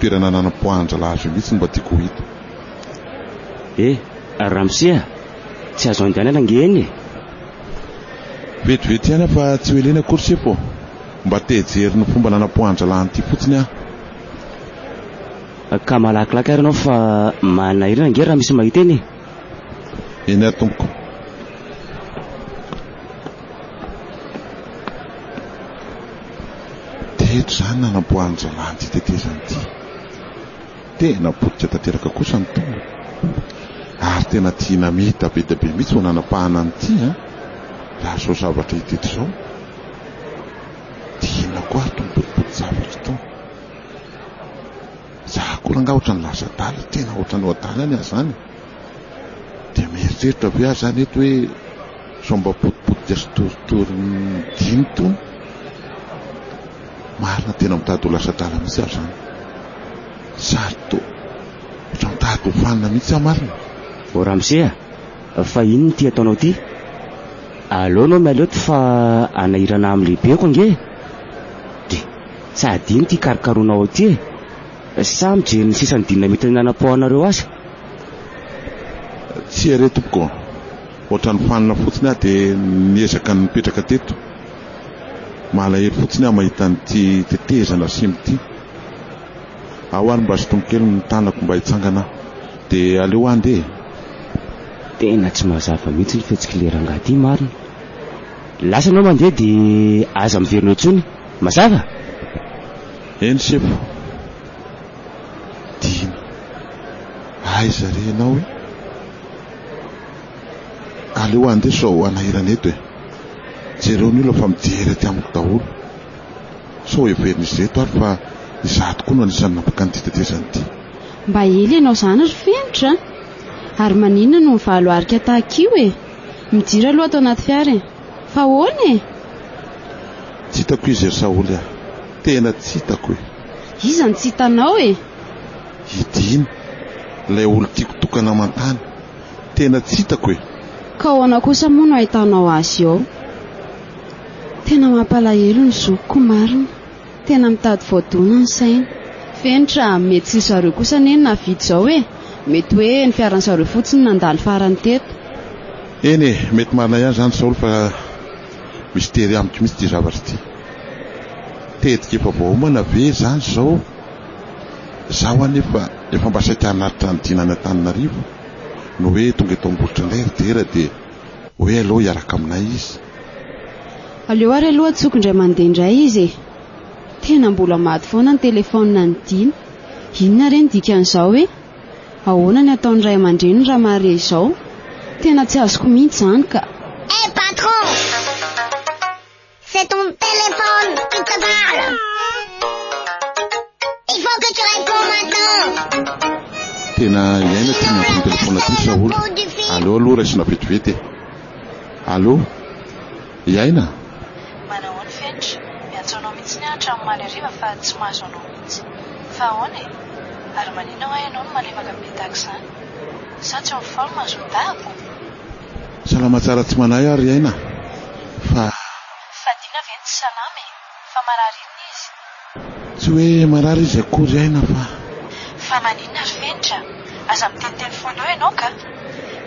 toerana nanam-poandralazo mihitsy mba tiako hita. Eh, Ramsia, tsy azo andianana ngeny. Vetivety ihany fa tsy hoelena kory po. Mba tejery ny fomba nanam-poandralany ity fotsiny aho. Ka malakilaky ary anao fa manahirana ngeny raha misy mahita eny. Eny ary tompoko. Zany nanam-poandralany ity tetezany ity. Tena potika tanteraka kosa ny tony. Ary tena tiana mihita be dia be mihitsy ho nanapahana an'ity a. Raha so zavatra ity izao. Tiana koa tompoty zavatra to. Za koa raha ohatran lasa daly tena ohatran oadalany azany. Dia mieritreritra be azany eto hoe somba potipotika sy toritorin'ny dimy tony. Marina tena mitady ho lasa dala mihitsy ary zany. Sarto. Otra mitady ho fanina mihitsy amarina. O Ramsey, fa inona ity ataonao ity? Aleo no mialoto fa anahirana amin'ny lebeko nge. Di, sady iny ity karikaronao ity e. Sa mijery ny sisany dinina mety nanam-poanareo azy. Tsy are tompoko. Otra ny fanina fotsiny aho dia niezaka ny mipetraka teto. Malahery fotsiny aho mahita an'ity tetezana simy ity. Ao ary mba sotombokely ny tanako mba hitsangana dia aleo andeha. Tena tsy mazava mihitsy ny fetsikilerangahy ity marina. Lasa anao mandeha dia aza miverina intsony, mazava? Eny sepo. Dimy. Aiza re ianao e? Aleo andeha sao anahirana eto e. Jereo ny olona fa mijery aty amiko daholo. Sao heverina izy reto ary fa izaho tokoa no anisan'ny nampaka an'ity tetezana ity. Mba ely ianao izany ry Fenitra. Ary maninona no mivaloarika tahak'io e? Midira aloha tao anaty fiara e. Fa ahoana e? Tsy hitako izy ery Saoly aho. Tena tsy hitako e. Iza ny tsy hitanao e? Idina. Ilay olo tiako tokana aman-tany. Tena tsy hitako e. Ka ahoana kosa moa no ahitanao azy eo? Tena mampalahelo ny zokiko marina. Tena mitady voadona ny saina. Fenitra, mety tsy zareo kosa neny navidy izao e. Mety hoe ny fiaran'izareo fotsiny nandaly farany teto. Eny e, mety marina ihany izany Saoly fa misy tery amiko mihitsy ity zavatra ity. Tetika efa vaomana ve izany izao? Zaho anefa efa mba saika hanaritra ny dinany Antananarivo no hoe tonga eto ambolitra indray ry dera dia hoe aleo hiaraka aminay izy. Aleo ary aloha tsoko indray mandeha indray izy e. Tena mbola maty foana ny telefaonina ny Dina. Inona reny dikan'izao e? Ahoana ny ataon'ny ray aman-dreny raha mahare izao? Tena tsy azoko mihitsy izany ka. Eh patron, c'est ton téléphone qui te parle. Il faut que tu réponds maintenant. Tena iaina ty nampy telefaonina ty Saoly. Aleo aloha raisina vetivety. Aleo. Iaina. Manahoana Fenitra? Miantsoanao mihitsy ny atra amin'ny maneriva fa tsy mahazo anao mihitsy. Fa ahoana e? Ary maninona ho ianao no malevaka be tahaka izany? Sa tsy mifaly masondako? Salama tsara tsy manahy ary iaina. Fa Dina ve tsy salama e? Fa marary iny izy. Tsy hoe marary izy akory iaina fa. Fa maninona ry Fenitra? Aza miteny telefaonina eo ianao ka?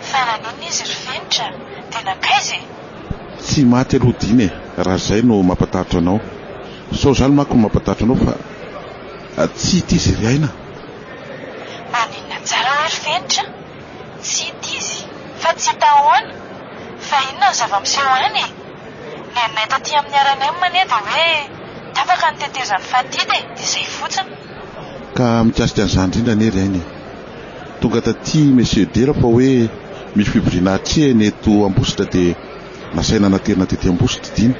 Fa naninona izy ry Fenitra? Tena kaiza e? Tsy maty aloha Dina e, raha izay no mampatahotra anao. Sao izany manko no mampatahotra anao fa tsy ity izy ry iaina. Maninona tsara ary Fenitra? Tsy ity izy fa tsy tahoana. Fa inona ny zava-miseho any e? Ny anay taty amin'ny aranay manety hoe tapaka ny tetezany fadida e, dia izay fotsiny. Ka mikasika an'izany indrindra anie ry iaina e. Tonga taty Monsieur Dera fa hoe misy fivoriana hatria eny eto Ambositra dia nasaina naterina tety Ambositra Dina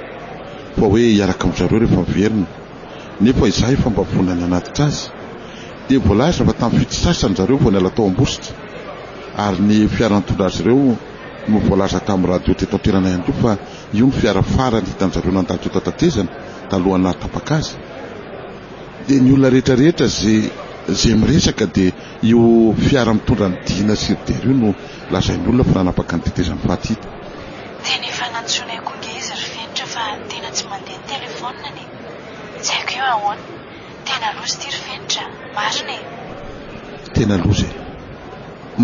fa hoe hiaraka amin'izareo rehefa miverina nefa izaho efa mba vonany anatitra azy dia voalaza fa tamin'ny fitsasanyizareo vao niala tao Ambositra ary ny fiara nitondra azy ireo no voalaza tamin'ny radio teto an-toerana ihany koa fa io ny fiara farany hitan'izareo nandalo teto an-tetezana talohan'ny nahatapaka azy dia ny olona rehetrarehetra izay miresaka dia io fiara mitondra ny Dina sy ry Dera io no lazain'ny olona fa nanapaka ny tetezany fahatita. Tena efa nantsonay koa nge izy ry Fenitra fa tena tsy mandeha ny telefaonina ne. Tsy haiko eo ahoana. Tena rozy tiry fetra, marina e. Tena rozy.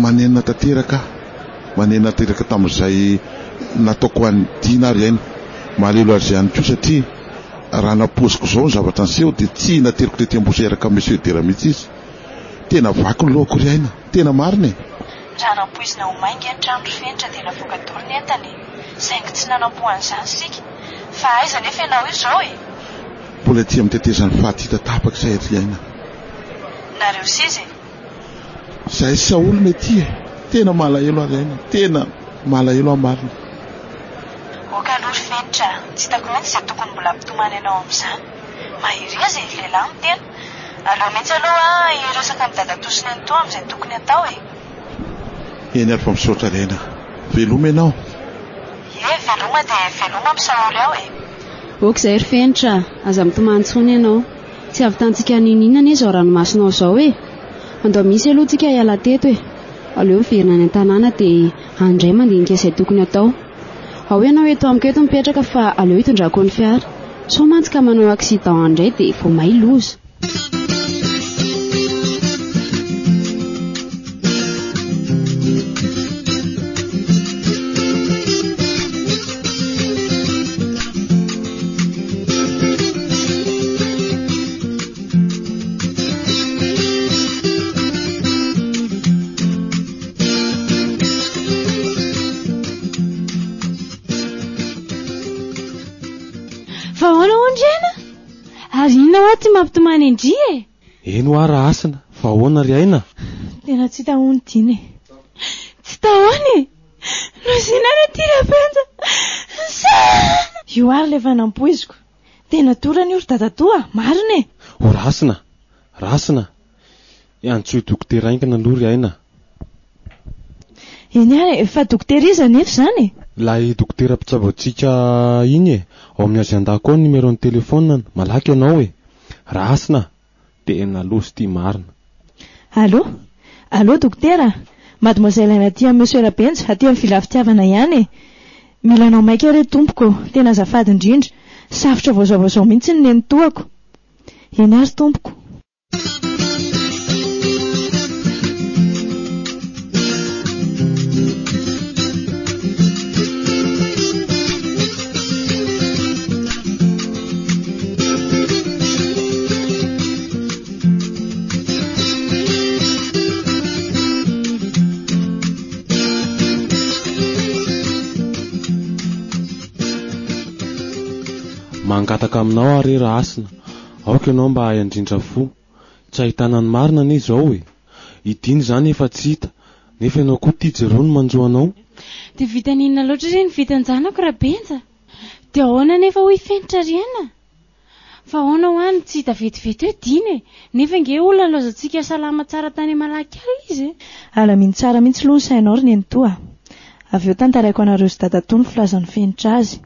Manena tateraka. Manena tateraka tamin'izay nataoko any dina reny. Malelo ary zany kosa ty raha naposiko zao zavatra anseho de tsy nateriko tety Ambosiraka Monsieur Deramitsy. Tena vaky ny loko reny. Tena marina e. Raha napoizina ho maingy ny trano fetra de navoaka dorny entany. Saingy tsy nanapoany zany sika. Fa aiza nefa ianao izao e? Mbola ty mitetezany fahatita tapaky zay riaina. Nareo sizy? Zay sa olona ety e. Tena malahelo araina. Tena malahelo amarina. Oka aloha fenitra. Tsy hitako mihitsy izay tokony mbola mitomany anao amin'izany. Mahery aza e lehilahy amin'ny tena. Aleo mihitsy aloha iresaka amin'ny dadatosiny ny toa amin'izay tokony atao e. Eny ary fa misaotra araina. Veloma ianao. Ie, veloma dia veloma misaoly ao e. Oxer fentra, aza mitomantsoina ianao. Tsy avy tantsika nininana izy ao ranomasinao zao e. Andao misy aloha tsika hiala teto e. Aleo miverina any an-tanàna dia andray mandinika izay tokony atao. Ao ianao eto amiko eto mipetraka fa aleo hitondrako ny fiara. Sao mantsika manao accident andray dia vao may loza. Mampitomany indri e. Eno ara asina, vahoana ry aina? Tena tsy tahoany dine. Tsy tahoany. Rosinara ty ra penja. Io ary le fanampoiziko. Tena torany ry dadatoa, marina e. O rasina. Rasina. Iantsoy dokotera ainkana aloha ry aina. Eny ary efa dokotera izy anefa zany e. Lay dokotera mpitsavaotsika iny e. Ao amin'ny azian-dako ny numeron'ny telefaoniny, malaky ianao e. Rasina dia naloha sy ty marina. Allô? Allô dokotera? Mademoiselle Anaty a Monsieur Rabenja aty amin'ny vilafitiavana ihany e. Mila anao maika re tompoko, tena azafady indrindra. Safotra vaozaovao mihitsy ny nitoako. Eny ary tompoko. Mangataka aminao ary ra asina. Aoka ianao mba haindrindra fo. Tsy ahitana ny marina ne zao e. Idiny zany efa tsy hita. Nefa ianao koa ty jereo ny manjoanao. Dia vitanina loatra ireny vitanjanako ra benja. Dia ahoana nefa ho ifenitra riana. Fa ahoana ho any tsy hita vetivety hoe dina e. Nefa nge olona laozantsika salama tsara tany malaky ala izy e. Ala mihitsy tsara mihitsy loha ny sainao ry nenitoa. Avy eo tantaraiko anareo sy dadato ny filazan'ny fenitra azy.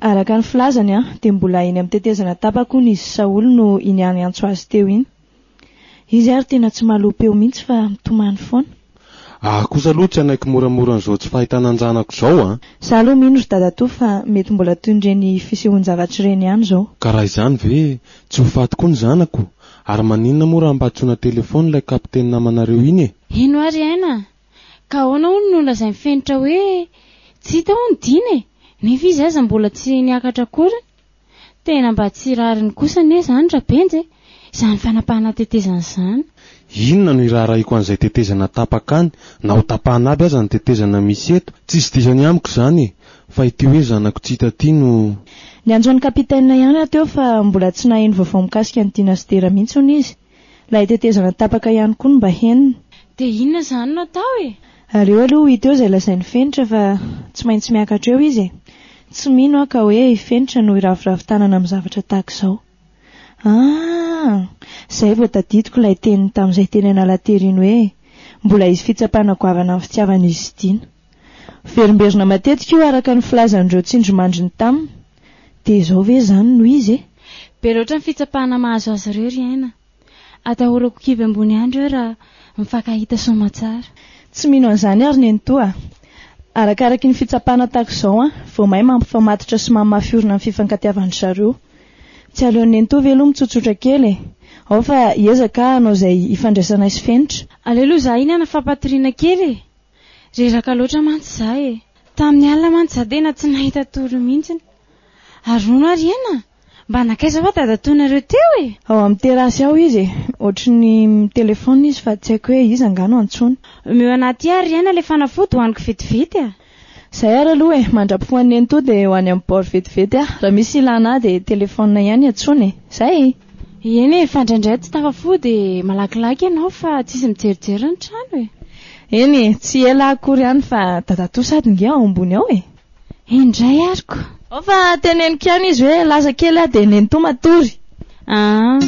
Araka ny filazany a dia mbola eny amin'ny tetezana tapako ny izy Saolo no iniany antso azy teo iny. Izy ary tena tsy malopeo mihitsy fa mitomany foana. Kosa aloha tsy anaiky moramora an'izao tsy fahitananjanako izao a. Za aloha mino ry dadatoa fa mety mbola toy ireny fisehoan-javatra ireny ihany izao. Ka raha izany ve tsy ho faty koa ny zanako. Ary maninona moa raha ambatsoana telefôny ilay kapiteny namanareo iny e. Ino ary aina? Ka ahoana hono no lazain'ny fenitra hoe tsy hita hono dina e. Nefa izy aza mbola tsy niakatra akory. Tena mba tsy rariny kosa ne zany ra benja e. Izany fanapahana tetezana izany. Inona no irarahiko an'izay tetezana tapaka any na ho tapahana aby aza ny tetezana misy eto. Tsisy disany amiko izany e. Fa ity hoe zanako tsy hita ity no. Ny anjon'ny kapitaina ihany ateo fa mbola tsy naheno vaovao mikasika ny tiana sy dera mihitsy hono izy. Ilay tetezana tapaka ihany koa no mba heniny. Dia inona izany no atao e? Areo aloha hita eo izay lazain'ny fenitra fa tsy maintsy miakatra eo izy e. Tsy mino aho ka hoe fenitra no iraviravintanana amin'ny zavatra tahaka izao. Izay voatadidiko ilay teniny tamin'izay teny analateriny hoe mbola izy fitsapana goavana amin'ny fitiavana izy dina. Verimberina matetika io araka ny filazan'ireo tsindrimandriny taminy. Dia izao ve izany no izy e? Be loatra ny fitsapana mahazo azy ireo ry aina. Atahorako kivy ambony andro eo raha mifankahita somatsara. Tsy mino an'izany ary nenitoa. Arakaraky ny fitsapana tahaka izao a, vao may mampifamatotra sy mamafyorina ny fifankatiavan-dry zareo. tsy aleon'ny nitovy aloha mitsotsotra kely. Ao fa iezaka anao izay ifandraisana sy fenitra. Alelo za inana fampatriana kely. Reraka loatra mantsy za e. Tamin'ny alina mantsy tena tsy nahita tory mihitsy. Arona riana. Mba nakaiza fa tadatonareo teo e. Ao amin'ny terasy ao izy. Otriny mitelefaony izy fa tsy haiko hoe izy angano antsoina. Meo anaty ary riana le fanafody hoaniko vetivety a. Zay ara aloha e, mandrapofoan'ny nto dia ho any amin'ny bor vetivety a. Raha misy ilana dia telefona ihany antsoina e. Zay. Eny e, fandraindray tsy tafafo dia malakilaky ianao fa tsisy mijerijery ny trano e. Eny e, tsy ela akory ihany fa dadatoa sady nge ao ambony ao e. Endray ariko. Ao fa teneniko ihany izy hoe lasa kely a dia nenitoa matory. Ah.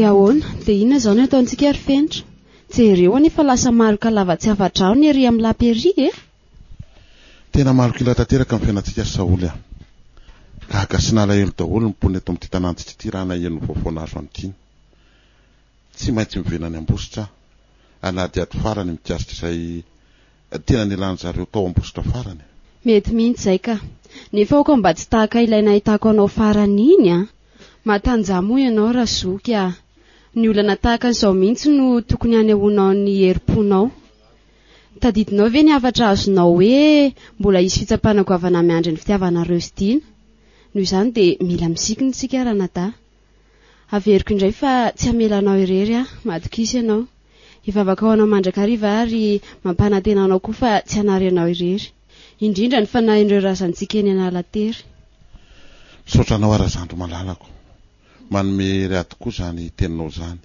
Aona dia ina izao no ataontsika ary fenitra. Jereo anefa lasa maroka lava tsy afa-drahony ery amin'ny lapery e. Tena maroka ila tanteraka amin'ny fiainantsika ry Saoly a. Gaga sy nalahelo daholo ny mponina eto amin'ity tanàna ity raha naheno vaovaona azo an'ity. Tsy maintsy mivena any Ambositra anady ady farany mikaritra izay tena nilan'izareo tao Ambositra farany. Mety mihitsy izay ka. Nefa aoka mba tsy tahaka ilay nahitako anao farany iny a. Matanjaa moa ianao raha zoky a. Ny olana tahaka an'izao mihitsy no tokony hanehoanao ny herim-ponao. Tadidinao ve ny afatra azonao hoe mbola isy fitsapanagoavana miandry ny fitiavanareo sy Dina? Noho izany dia mila misikiny tsika ranada. Averiko indray fa tsy hamelanao irery aho, madikisy ianao. Hivavaka ho anao mandrakariva ary mampanantenanao koa fa tsy hanarenao irery. Indrindra ny fanahin'ireo razantsika eny Analatery. Saotranao arazandro malalako. Manome raha tokoa izany teninao izany.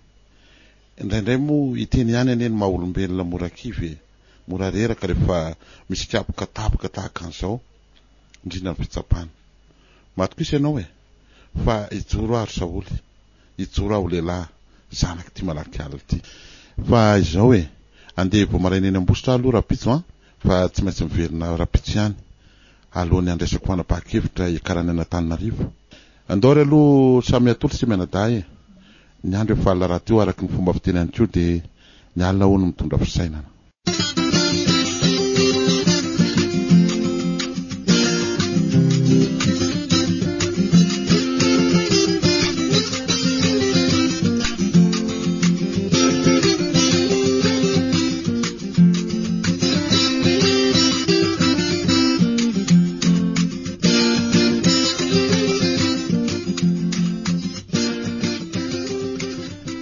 Indraindray moa iteny ihany eny ny maha-olombelona morakivy, mora reraka rehefa misy kapoka tapaka tahaka an'izao, indrindra ny fitsapana. Matokosa ianao e, fa ijoro ary Saoly, ijoro ao lehilahy, zanaka ity malaky alina ity. Fa izao e, andeha vao maraina eny Ambositra aloha Rapitso a, fa tsy maintsy miverina Rapitso ihany. Alohan'ny andraisako anapaha-kevitra hiakarany an'Antananarivo. Andore aloha samy atolo sy menada e. Ny andro efa alina rahateo araky ny fomba fitenany koa dia ny alina hono mitondra fisainana.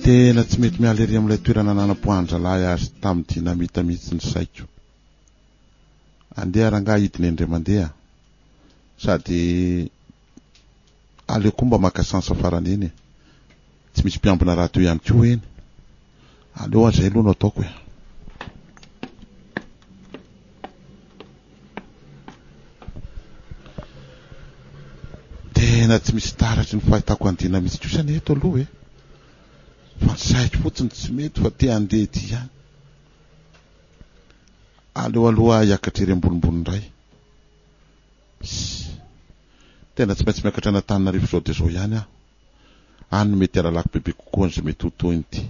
Tena tsy mety mialery amin'ilay toerana nanam-poandralahy azy tamin'ny dinamita mihitsy ny saiko. Andeha ranga hidiny indray mandeha sady aleoko mba maka sansa farany eny. Tsy misy mpiambina raha teo ihany koa eny. Aleo an'izay aloha no ataoko e. Tena tsy misy taratry ny fahitako any dinamita kosa ny eto aloha e. Fa saiko fotsiny tsy mety fa te andeha ity ihany. Aleo aloha hiakatra ere ambonimbony indray. Tena tsy maintsy miakatra an'Antananarivo izao dia izao ihany aho. Any no mety alalako bebe kokoa an'izay mety ho tohiny ity.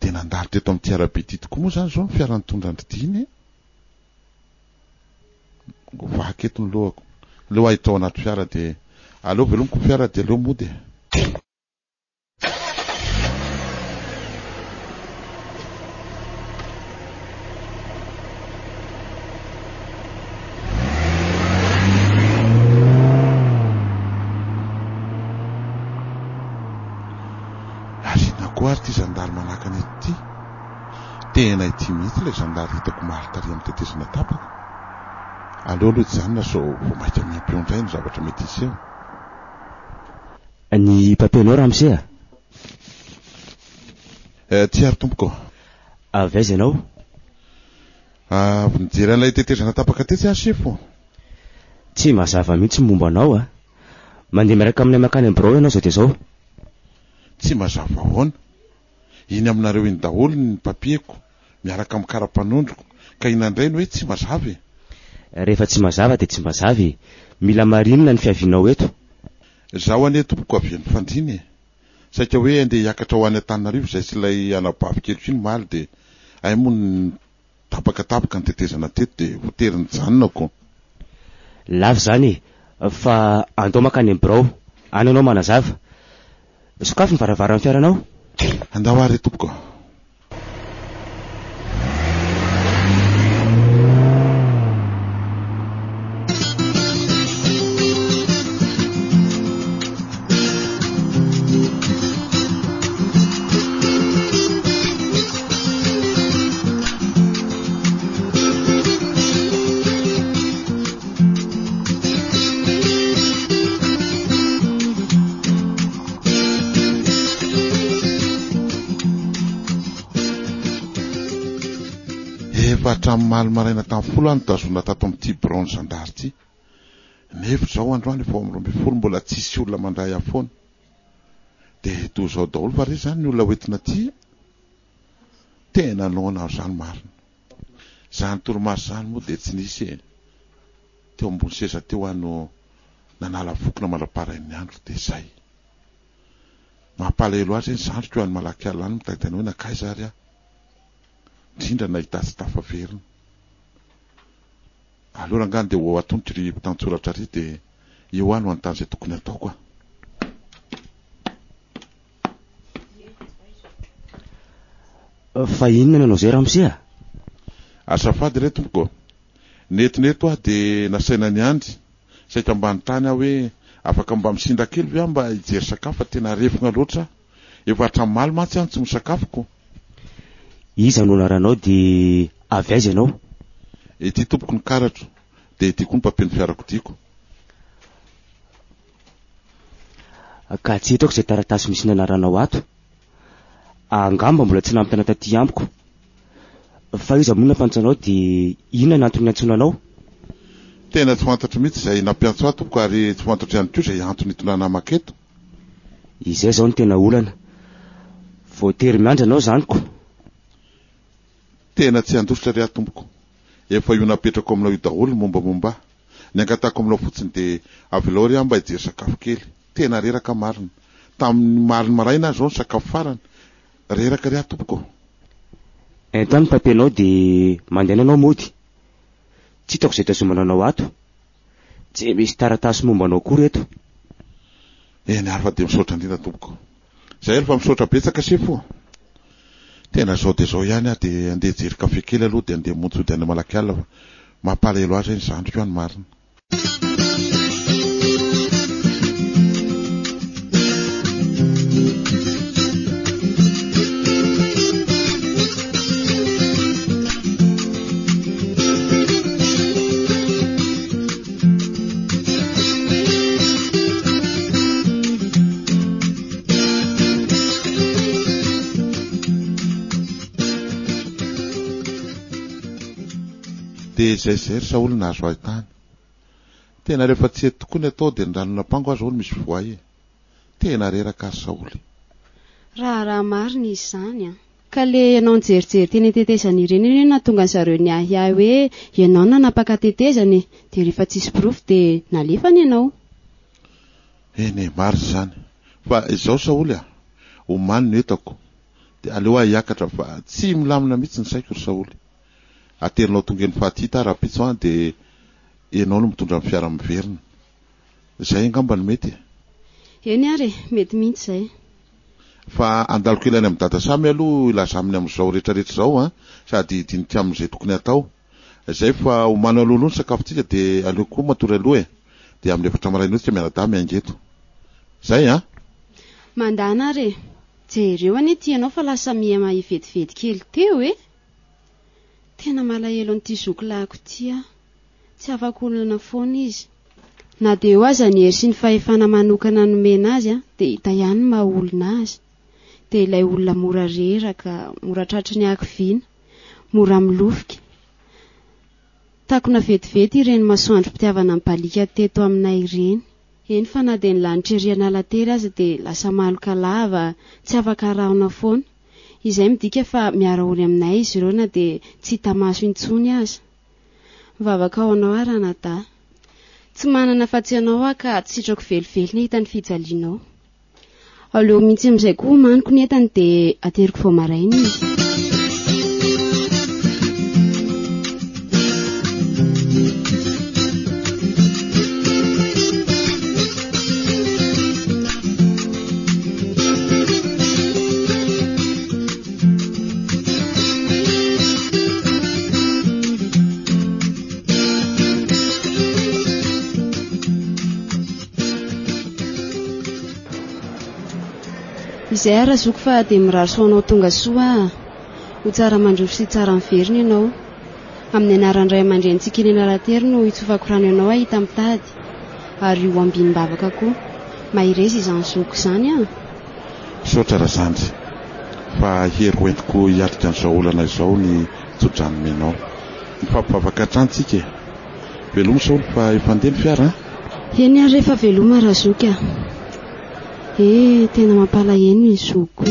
Dia nandalo teto amin'ity arabe ity tokoa moa izany izao ny fiara nitondra ny Dina e. Vaky eto ny lohako. Aleo ahita ao anaty fiara dia aleo velomiko fiara dia aleo mody. Azina koa ary ity zandary manaka any ity. Tena ity mihitsy ilay zandary hitako maharitary mitetezina tapaka. Aleo aloha izany na sao vao maika miampiondray no zavatra mety iseho. Ny papenao raha misea? Tsy ary tompoko. Avy aiza ianao? Avy nijery an'ilay tetezana tapaka tetsy aho sefo. Tsy mazava mihitsy mombanao a. Mandeha miaraka aminay mankany Ambrao ianao izao dia izao. tsy mazava hoana. Iny aminareo iny daholo ny papieko miaraka amin'ny karapanondroko ka inandray no hoe tsy mazava e. Rehefa tsy mazava dia tsy mazava e. Mila marinina ny fiavinao eto. Zaho ane tompoko avy amin'ny fandiny. Saika hoe andeha hiakatra ho any Antananarivo zay sy ilay anababikely iny maly dia ay mony tapakatapaka ny tetezana teto dia hoterin'ny janonako. Lava zany fa andao makany ambrao any anao manazava. Sokafy ny varavarany fiaranao. Andao ary tompoko. Maly maraina tamin'ny folo any tazona tato amin'ity bronze zandary ity. Nefa zao androany efa amin'ny rombe folo mbola tsisy olona mandray afona. Dia toy izao daholo fa re zany ny olona hoentina ity tena laonao zany marina. Zany toromaso zany moa dia tsy nisy e. Teo ambony seza teo ano nanala vokona malaparain'ny andro dia izay. Mampalahelo azy ny zandry teo any malaky alany mitahitany hoe nakaiza ary aho. Tindra nahita tsy tafaverina. Aloha rangany dia ho atonitra ry mpitantsoratra ary dia eo any ho any tany izay tokony ataoko aho. Fa inona nanao izay raha miseha? Asafady re tompoko. Netineto aho dia nasaina ny andry saika ambany tany aho hoe afaka mba misindra kely ve aho mba hijery sakafo fa tena refona loatra. Efa hatramin'ny maly mantsy aho tsy misakafoko. Iza no naranao dia avy aiza ianao? Ity tompoko ny karatra dia ity koa ny mpampeny fiarako tiako. Ka tsy hitako izay taratasy misy nanaranao ato. Angamba mbola tsy nampitana taty amiko. Fa iza moa nampanotsanao dia inona ny antony niantsonanao? Tena tsy fantatro mihitsy izay nampiantso aho tompoko ary tsy fantatro ihany koa izay antony hitonana maketo. Izay izao ny tena olana. Voatery miandry ianao zaniko. Tena tsy andositra ry tompoko. Efa io napetrako aminao io daholo mombamomba. Ny angatako aminao fotsiny dia avy leo ry mba hijery sakafo kely. Tena reraka marina. Tamin'ny mariny maraina zao ny sakafo farany. Reraka ry tompoko. Entany ny papenao dia mandeha nanao mody. Tsy hitako izay tazomana anao ato. Tsy misy taratasy mombanao koa reto. Eny ary fa dia misaotra indrindra tompoko. Izay efa misaotra betsaka sefo. Tena zao dia zao ihany aho dia andeha hijery kafe kely aloha dia andeha monjody any malaky alina fa mampalahelo azy ny zandriko any marina. Dia izay izay ry Saoly nahazo ahy tany. Tena rehefa tsy eto tokoa ny atao dia ny ranona ampango aho misy voay e. Tena reraka ary Saoly. Raha marina izy izany a. Ka le ianao njerijery teny tetezana ireny iny nahatonga ny zareo niahiahy hoe ianao nanapaka tetezana e. Dia rehefa tsisy profo dia nalefany ianao. Eny marina izany. Fa izao Saoly a. Omany no etako. Dia aleo aho hiakatra fa tsy milamina mihitsy ny saiko ry Saoly. Aterinao tonga ny fahatita raha pitso any dia ianao no mitondra amin'ny fiara-miverina. Izay angamba ny mety. Eny ary mety mihitsy izay. Fa andalo kely any amin'ny dada samy aloha ilaza aminy amin'izao rehetrarehetra izao a sady dinika amin'izay tokony atao. Izay fa homana aloha ny sakafontsika dia aleo koa matory aloha e. Dia amin'ny efatra maraina tsika mianadahy miangeto. Izay a? Mandana ary. Jereo anie ity ianao fa lasa miha vetivety kely teo e. Tena malahelo n'ity zokolahako ity aho. Tsy afaka olana foana izy. Na dia ho aza ny hery sy ny fahefana manokana nomena azy dia hita ihany ny maha olona azy. Dia ilay olona mora reraka, mora tratry ny ankiviana, mora milofika. Takona vetivety ireny masoandrom-pitiavana mibaliaka teto aminay ireny. eny fanadeny lanitrerina latera azy dia lasa maloka lava tsy afaka raona foana. Izay midika fa miaraholy aminay izy ireo na dia tsy hita maso intsony aza. Mivavaka ao anao ary anata. Tsy manana fatsianao aho ka tsy sitrako velively ny hitan'ny fijalianao. Aleo mihitsy amin'izay koa homaniko ny entany dia ateriko vao maraina izy. Izay ara zoko fa dia mirary soanao tonga soa ho tsara mandrofo sy tsara miverina ianao. Amin'ny anarandray aman-drentsika eny Analatera no hitsofako rano ianao ahita mitady ary ho ambinim-bavaka koa. Mahirezy izany zoko izany aho. Sotra raha zany fa hery hoentiko hiatrika an'izao olana izao ny tsodranomenao. Mifampivavaka hatrany tsika e. Veloma sao fa efa ndeha ny fiara. Eny ary rehefa veloma raha zoky aho. Tena mampalahelo izy io koa.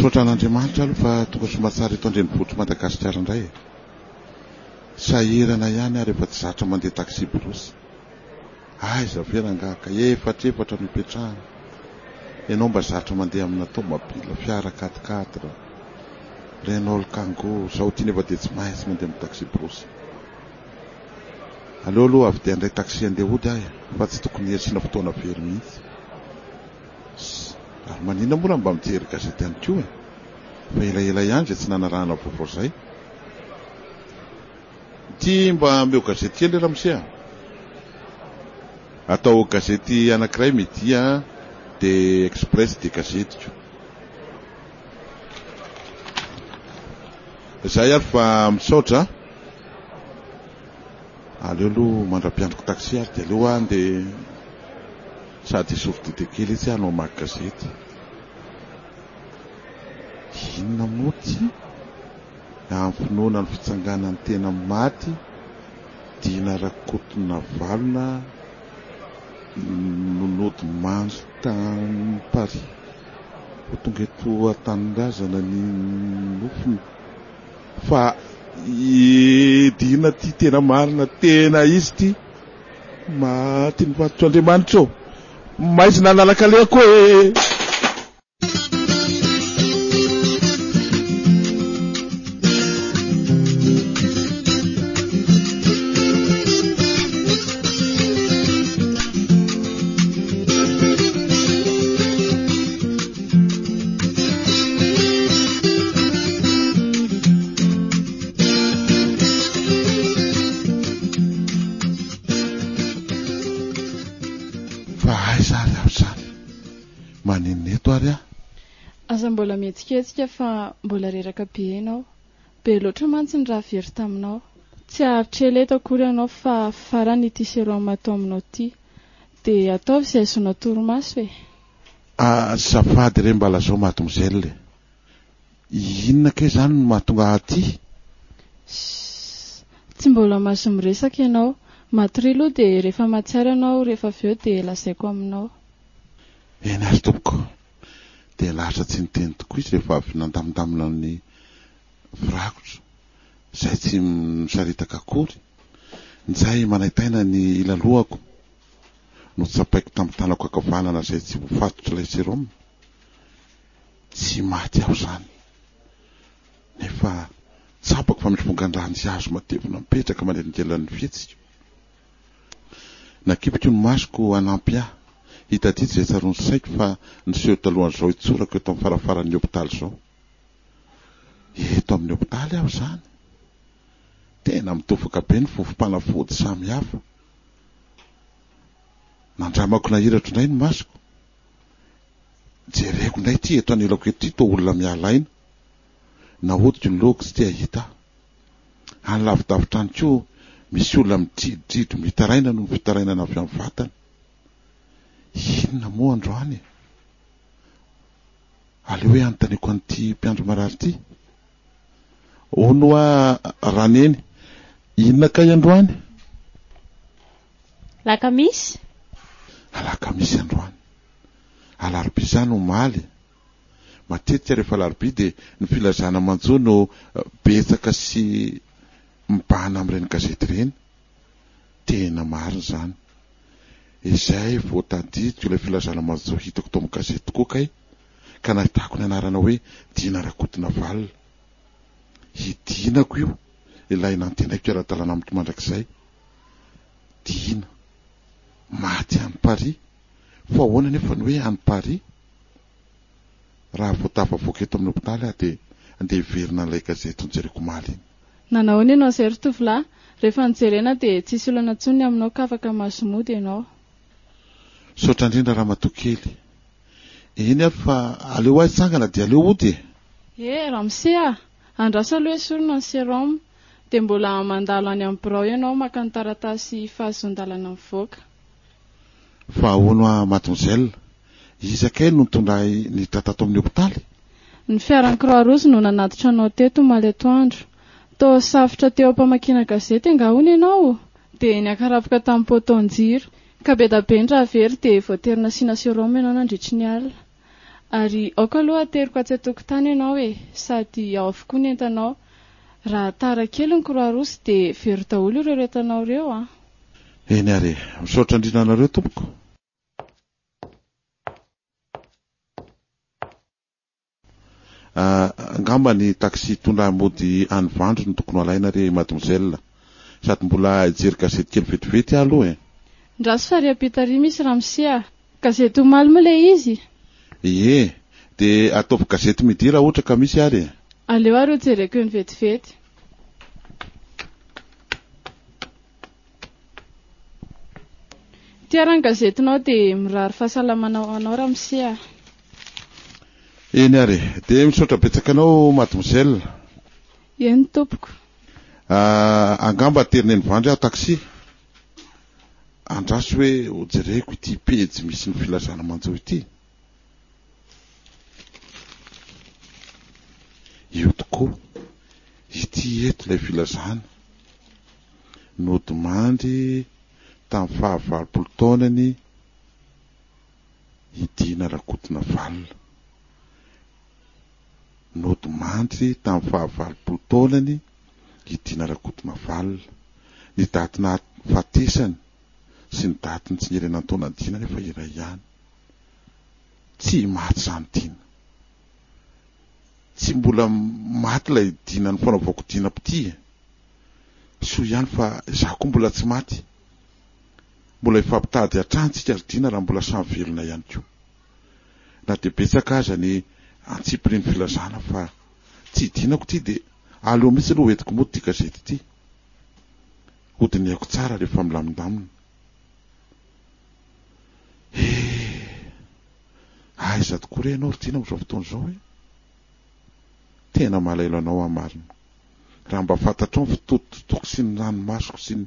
Soatran'Andriamanitra aloha fa toko sombatsara eto andrenivohitry Madagasikara indray. Saherana ihany ary efa tsy zatra mandeha taksi blos. Aiza ve rangaka efatrefatra no ipetrahana. Ianao mba zatra mandeha amina tomobila fiara 4x4 Renault Kangoo zao tiany efa dia tsy mahaitsy mandeha amin'ny taksi blos. Aleo aloha avy dia indray taksi andeha hody aho fa tsy tokony heritrina fotoana very mihitsy. Ary maninona moa mba mijery gazety any koa e. Fa elaela ihany izay tsy nanarahana vaovao izay. Ity mba meo gazety kely raha miseha. Atao gazety anankiray midi a dia express dia gazetiko. Izay ary fa misaotra. Aleo aloha mandra-piandriko taksi ary dia aleo any dia sady softy tekely tsy anao maka gazety. Inona moty amin'ny finoana ny fitsanganan'ny tena maty dina rakotona valona nonody manso tany Paris ho tonga eto atandrazana ny nofony fa dina ty tena marina tena izy ty maty ny fatotro Andriamanitra eo. Mais nanalaka leko e. Mbola mietsiketsika fa mbola reraka be ianao. Be loatra mantsy ny raha very taminao. Tsy avitreleta akory ianao fa farany ity seroa matao aminao ity dia ataovy izay sonao toromaso e. Azafady re mbala zao maty mozelle. Inona ke izany no mahatonga aty? Tsy mbola maso miresaka ianao. Matrilo dia rehefa mahatsiaro ianao rehefa avy eo dia lazaiko aminao. Eny ary tompoko. Dia lasa tsy niteny tokoa izy rehefa avy nandamindamina amin'ny virakotra izay tsy misaritaka akory. Izay manaitaina ny ilalohako no tsapaiko tamin'ny tanako akavanana izay tsy voafatotra ilay seroa. Tsy maty aho izany nefa tsapako fa misy vongan-drano sy azo matevina mipetraka manelingelan'ny fihetsiko. Nakipiko ny masoko hanampy ahy. Hita ty izay tsaron'ny saiko fa niseho talohan'izao hitsorako eto amin'ny farafaran'ny hôpitaly izao. Eto amin'ny hôpitaly aho izany. Tena mitofaka be ny vovompanafody samy hafa. Nandramako nahiratra indray ny masoko. jereko ndai ty eto anilako ety to olona mialaina na ohatry ny loko tsy tia hita alavitavitran tso misy olona mitididito mitaraina no mitarainana avy amin'ny vatana inona moa androany aleoe antaniko an'ity mpiandro marary ity ono a raneny inona kay androany lakamisy alakamisy androany alaribizano maly matetika rehefa alaribi dia ny filazana manjo no betsaka sy mibahana amin'ireny gazety ireny tena mariny izany izay voataditro ilay filazana manjo hitako tao amin'ny gazety tokoa kay ka nahitako ny anarana hoe Dina Rakotina Valina hidinako io ilay nantenaiko ara-dalana amiko mandrakizay Dina maty any Paris fa hoana nefa ny hoe any Paris raha voatafavoaka eto amin'ny hôpitaly aho dia andeha hiverina an'ilay gazety nojereko maly iny nanao ny anao zay rotovolahy rehefa nijerena dia tsisy olana tsony aminao ka afaka masomody ianao saotra indrindra raha matokely eny ary fa aleo ahitsangana dia aleo ody e raha misy ah andraso aloha esorina ny serom dia mbola mandalo any amin'ny birao ianao maka ny taratasy fahazon-dalana mivoaka fa ahono a matonzela izakay no nitondray ny tatato amin'ny hôpitaly ny fiaran'ny croix rouge no nanatitra anao teto maletoandro to safitra teo ampamakina gazety angahony ianao dia niakaravaka tamin'ny potonjiro ka be da be ndra very dia voaterina sina seroma ianao nandritry ny alina ary aoka aloha ateriko atsy atokotany ianao e sady ao avokoa ny entanao raha tara kely ny croix rouge dia very daholo ireo retanao ireo a eny ary misaotra indrindra anareo tompoko ngamba ny taksi tondra mody any vandro ny tokony alaina re mademoiselle sady mbola ijery gazety kely vetivety aloha e ndra sy fariapitari misy raha misia gazety Malma le izy ie dia ataovy gazety midira ohatra ka misy ary aleo ary jereko ny vetivety tiarany gazetinao dia mirary fahasalamana anao raha misia eny ary dia misaotra betsaka anao mademoiselle eny tompoko angamba terina ny vandry aho taksi andraso hoe hojereko ity pejy misy ny filazana manjo ity io tokoa ity eto ilay filazana nodimandry tamin'ny 25 taonany Dina Rakotina Valina nodimandry tamin'ny 25 taonany Dina Rakotina Valina ny daty na fatesany sy ny daty ny tsinyerenantaona Dina rehefa iray ihany tsy maty zany Dina tsy mbola maty ilay Dina ny fanaovako Dina mpiti soa ihany fa izaho koa mbola tsy maty mbola ifampitady hatranytsika ry Dina raha mbola samy velona ihany koa na dia betsaka aza ny antsipiriny filazana fa tsy dinako ity dia aleo mihitsy aloha hoentiko mody ity gazety ity hodiny ako tsara rehefa milamindamina aiza tokoa re ianao ry Dina amin'izao fotoana izao hoe tena malaelo anao amarina raha mba fantatrao ny fitototoko sy ny ranomasoko sy ny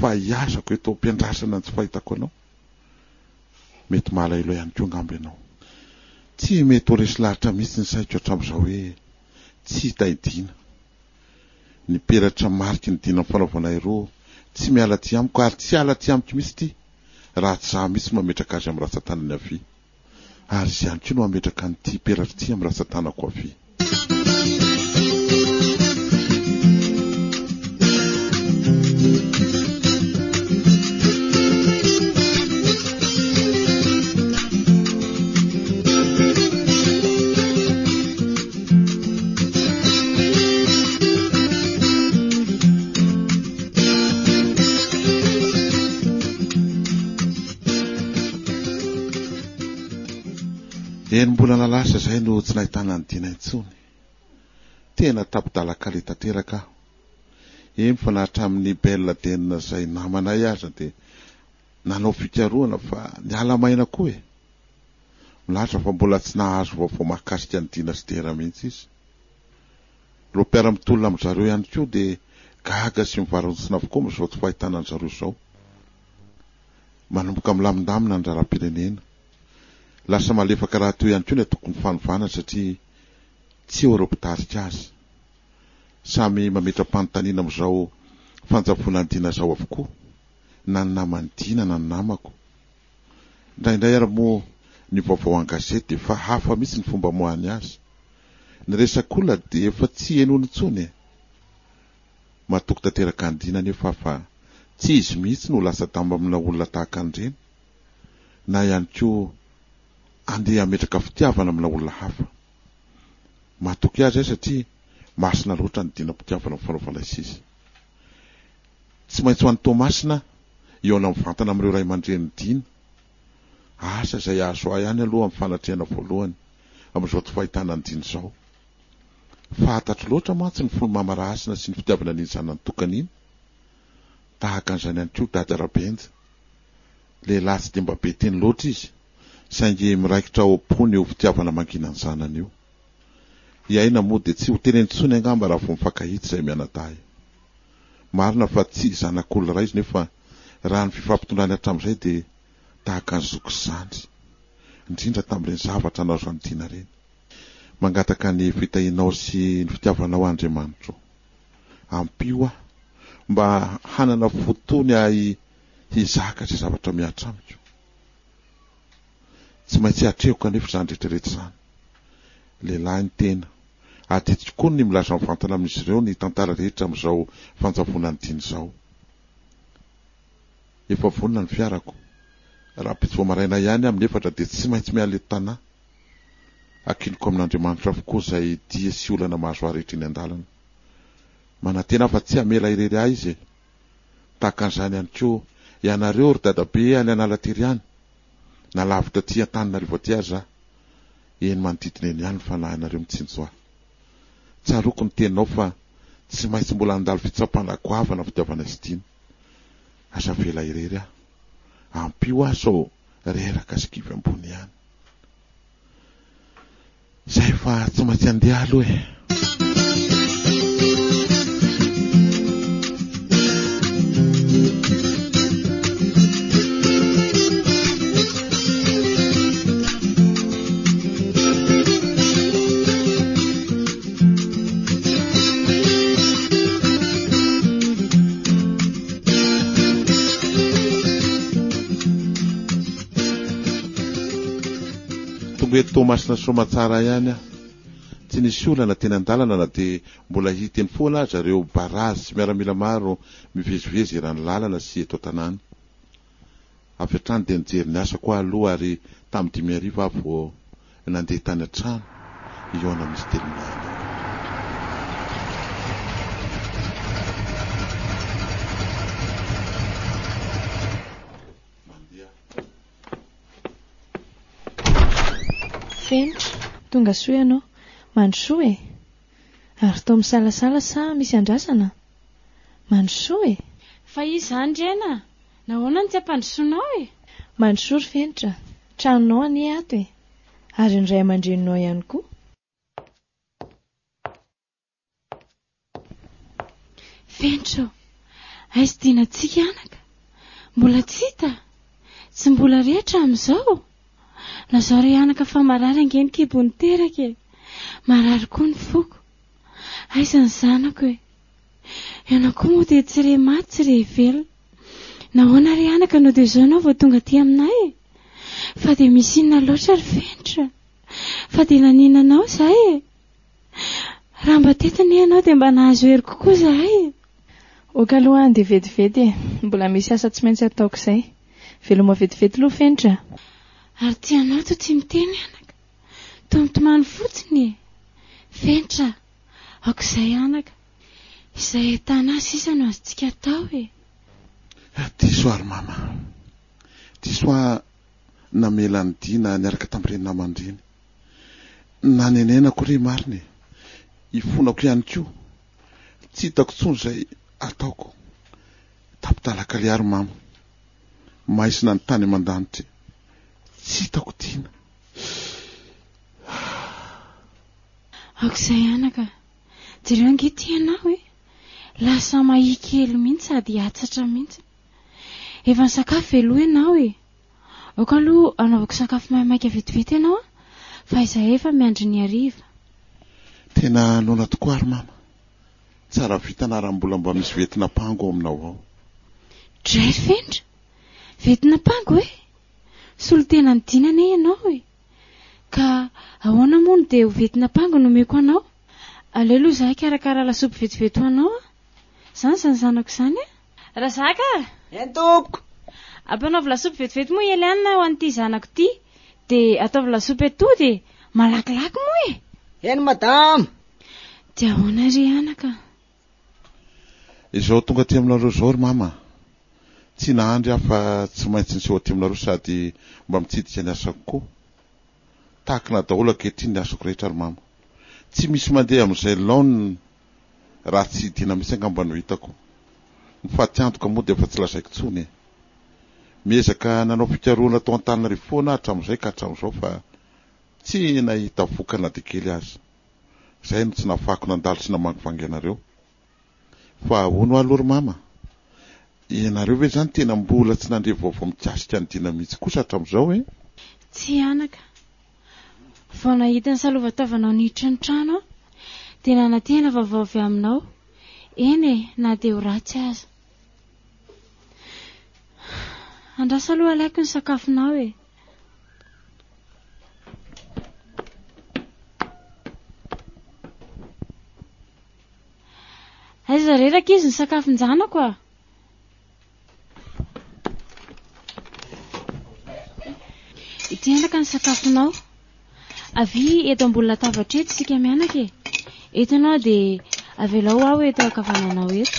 fa iazako eto mpiandrasana tsy fahitako anao mety malaelo ihany koa ngambo ianao tsy mety ho resy lahatra mihitsy ny saiko hatramin'izao hoe tsy hita i Dina ny peratra mariky ny Dina fanaovana ireo tsy miala ty amiko ary tsy ala ty amiko mihitsy ity raha tsy za mihitsy mametraka azy amin'ny ratsan-tanany avy ary izay ihany koa no mametraka n'ity peratra ity amin'ny ratsan-tanako avy eny mbola nalasa izay no tsy nahitana ny Dina intsony tena tapidalaka le tanteraka aho eny fa nahatra amin'ny belona denina izay namanay aza dia nanao fikaroana fa niala maina koa e Latra fa mbola tsy nahazo vaovao makasika ny dinastera mihitsy izy. Ireo mpiara mitolona amin'izareo ihany koa dia gaga sy mivaronsina avokoa amin'izao tsy fahitanan'izareo izao. Manomboka milamindamina ny raram-pirenena. Lasa malefaka raha toy ihany koa ny atokony fanovana satria tsy eo ireo mpitarika azy. Samy mametra-panontaniana amin'izao fanjavonany dina izao avokoa, na ny namany dina na ny namako. Indraindray ary moa ny vaovao an-gazety fa hafa mihitsy ny fomba amoahany azy. Ny resaka olona dia efa tsy henoiny intsony. Matoky tanteraka ny dina nefa fa tsy izy mihitsy no lasa damba amina olona tahaka an'ireny, na ihany koa andeha hametraka fitiavana amina olona hafa. Matoky azy satria masina loatra ny dina mpitiavana amin'ny fanaovana izy. Tsy maintsy ho an'ny Tomasina eo amin'ny vantana amin'ireo ray aman-dreny dina. Asa izay azo ihany aloha amin'ny fanatrehana voalohany amin'izao tsy fahitana ny dina izao. Fantatro loatra mantsy ny fomba-mamarasina sy ny fitiavana ny zanany tokana iny. Tahaka an'izany ihany koa Dada Rabenja. Lehilahy tsy dia mba be teny loatra izy, saingy miraikitra ao am-pony eo fitiavana mangina ny zanany io. Iaina moa dia tsy ho teneny intsony angamba raha vao mifankahita izay mianadahy. Marina fa tsy zanak'olona iray izy nefa raha ny fifampitondrany hatramin'izay dia tahaka ny zoky zandry, indrindra tamin'ireny zavatra nahazo any dina ireny. Mangataka ny fitahinao sy ny fitiavanao Andriamanitra. Ampio aho mba hanana fotony ahy hizaka izay zavatra miatra amiko. Tsy maintsy atrehiko anefa izany rehetrarehetra izany. Lehilahy ny tena atitikoa ny milaza mivantana amin'izy ireo ny tantara rehetra amin'izao fanjavona ny dina izao. Efa vonona ny fiarako raha mpitsoa maraina ihany amin'ny efatra dia tsy maintsy miala eto tanàna. Akinoko amin'Andriamanitra avokoa izay dia sy olana mahazo ahy rehetra eny an-dalana. Manantena fa tsy hamela irery ahy izy. Tahaka an'izany ihany koa ianareo ry dadabe any Analatery ihany, nalavitra aty Antananarivo aty aza. Eny manodidina eny ihany ny fanahinareo mitsinjo ahy. Tsaroko ny teninao fa tsy maintsy mbola andalo fitsapana goavana fitiavana sy dina. Asa vela irery aho. Ampio aho izao reraka sy kivy ambony ihany. Izay fa tsy maintsy andeha aloha e. Tomasina somatsara ihany aho. Tsy nisy olana teny an-dalana na dia mbola hiteny foana aza ireo barazy sy miaramila maro mivezivezy eran'ny lalana sy eto an-tanàna. Avy hatrany dia nijery ny asako aho aloha ary tamin'ny 5 arivo aho vao nandeha tany an-trano iona misy telinana. Tonga soa ianao, mandrosoa e. Ary tao misalasala sa misy andrasana? Mandrosoa e. Fa izy izany rena, nahoana no tsy ampandrosoanao e? Mandrosoa ry Fenitra, tranonao anie ato e, ary ny ray aman-dreninao ihany koa. Fenitra, aiza dina tsika anaka? Mbola tsy hita? Tsy mbola rehetra amin'izao? Nazao re anaka fa marary angeny kibony teraka e. Marary koa ny foko. Aiza ny zanako e. Ianao koa moa dia tsy re maty tsy re velona. Nahoana re anaka no dia izao ianao vao tonga aty aminay e. Fa dia misy inona loatra ry Fenitra? Fa dia naninanao izahay e. Raha mba tetiny ianao dia mba nahazo hery kokoa izahay e. Oka aloha dia vetivety e. Mbola misy asa tsy maintsy ataoko izay. Veloma vetivety loha Fenitra. Ary ty anao to tsy miteny anaka, tomtomany fotsiny e. Fenitra, aoka izay anaka, izay tana sisa no azontsika atao e. Diso ary mama, diso aho namela ny dina niaraka tamin'ireny namany ireny. Nanenenako ry marina e, ifonako ihany koa, tsy hitako intsony izay ataoko. Tampitalaka ilay ary mama, mahisina ny tany aman-danitra. Tsy hitako dina, Ako izay anaka, jereo angety ianao e, lasa mahikely mihitsy sady atsatra mihitsy. Efa nisakafo aloha ianao e, aoka aloha anaovako sakafo maimaika vetivety ianao a, fa izay efa miandry ny hariva. Tena noana tokoa ary mama, tsara vitana raha mbola mba misy vetina mpango aminao ao. Dray fendra, vetina mpango e, solo tena nidinana ianao e. Ka ahoana moa no dia ho vetina mpango no meko anao? Aleo aloha izahay karakara lasopy vetivety ho anao a. Izany izany zanako izany e. Razaka! Eny tompoko! Ampanaovy lasopy vetivety moa Eliana ho an'ity zanako ity, dia ataovy lasopy atody e, malakilaky moa e. Eny madama! Dia ahoana ry anaka? Izao tonga aty aminareo izao ry mama. Tsy nahandry aho fa tsy maintsy niseho aty aminareo sady mba mitsidika ny asako koa. Takina daholo ankehitriny ny asako rehetra ry mama. Tsy misy mandeha amin'izay laoniny raha tsy dina misy angamba no hitako. Ny fatiantoka moa dia efa tsy lazaiko intsony e. Miezaka nanao fikaroana tao an-Tananarivo foana aho hatramin'izay ka hatramin'izao fa tsy nahita vokana dia kely azy. Izay no tsy nafako nandalo sy namakivangy anareo. Fa ahoana aloha ry mama? Ianareo ve izany tena mbola tsy nandray vaovao mikasika ny dina mihitsy kosa hatramin'izao e? Tsy anaka. Vao nahita ny salovataovanao niditra ny trano aho, dia nanantena vaovao avy aminao. Eny e, na dia ho ratsy aza. Andrasa aloha alaiko ny sakafonao e. Aiza reraka izy ny sakafonjanako a? Itenaka ny sakafonao. Avy eto ambony latabatra eto sika mianaka e. Eto ianao dia avelao aho eto akavananao eto.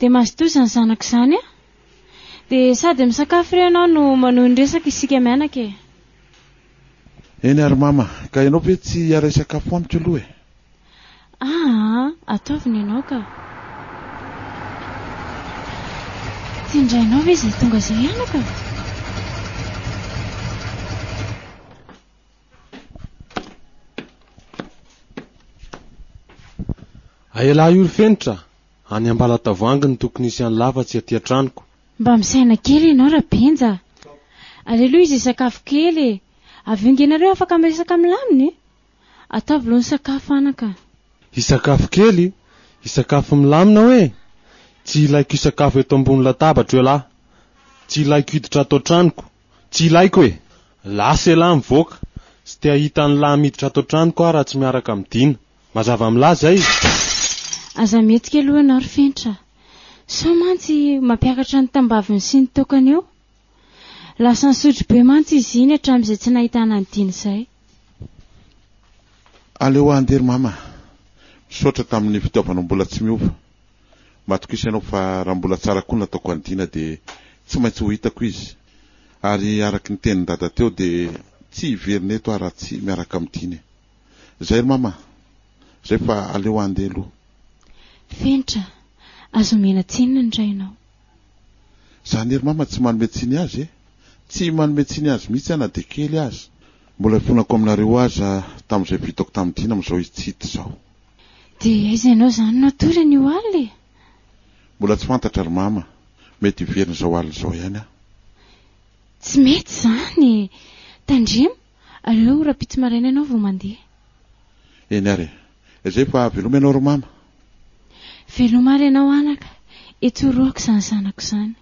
Dia mazotozy ny zanako izany a. Dia sady misakafo re ianao no manohy ny resaka isika mianaka e. Eny ary mama, ka ianao ve tsy hiara hisakafo amiko aloha e? Ah, ataoviny ianao ka. Tsy indrainao ve izay tonga izay ianaka? Aela io fentra, any ambala tavoangy ny tokony isy any lavatsy atiatraniko. Mba misaina kely ianao ra benja. Aleloha izy sakafo kely. Avingenareo afaka miresaka milaminy. Ataovy loha ny sakafo anaka. Isakafo kely, isakafo milamina hoe. Tsy ilaiko isakafo eto ambony latabatra eo lahy. Tsy ilaiko hiditra ato an-tranoko. Tsy ilaiko hoe. Lasa elahy mivoaka. Tsy te ahita ny lahy miditra ato an-tranoko aho raha tsy miaraka midina. Mazava amin'lahy izay. Aza mety kely aloha ianao ry fentra. Sao mantsy mampiakatra ny tambaviny sy ny tokany eo. Lasa nisotro be mantsy izy iny hatramin'izay tsy nahitana ny diny izay. Aleo andery mama. Misaotra tamin'ny fitaovana mbola tsy miova. Matokiso ianao fa raha mbola tsara koa nataoko ny dina dia tsy maintsy ho hitako izy. Ary araky ny tenin'ny dada teo dia tsy hiverina eto aho raha tsy miaraka amin'ny diny. Izay ry mama. Izay fa aleo andeha aloha. Fentra, azo mena tsinina ny rainao. Izany ery mama tsy manome tsiny azy e. Tsy manome tsiny azy mihitsy na dia kely azy. Mbola ifonako aminareo aza tamin'izay vitako tamin'ny dina amin'izao izy tsy hita izao. Dia aiza ianao izany no atory an'io alina e? Mbola tsy fantatra ry mama. Mety hiverina izao alina izao ihany aho. Tsy mety izany e. Tandremo, aleo raha pitsy maraina ianao vao mandeha. Eny ary e, izay fa veloma ianao ry mama. Veloma ary ianao anaka, etoroako izany zanako izany.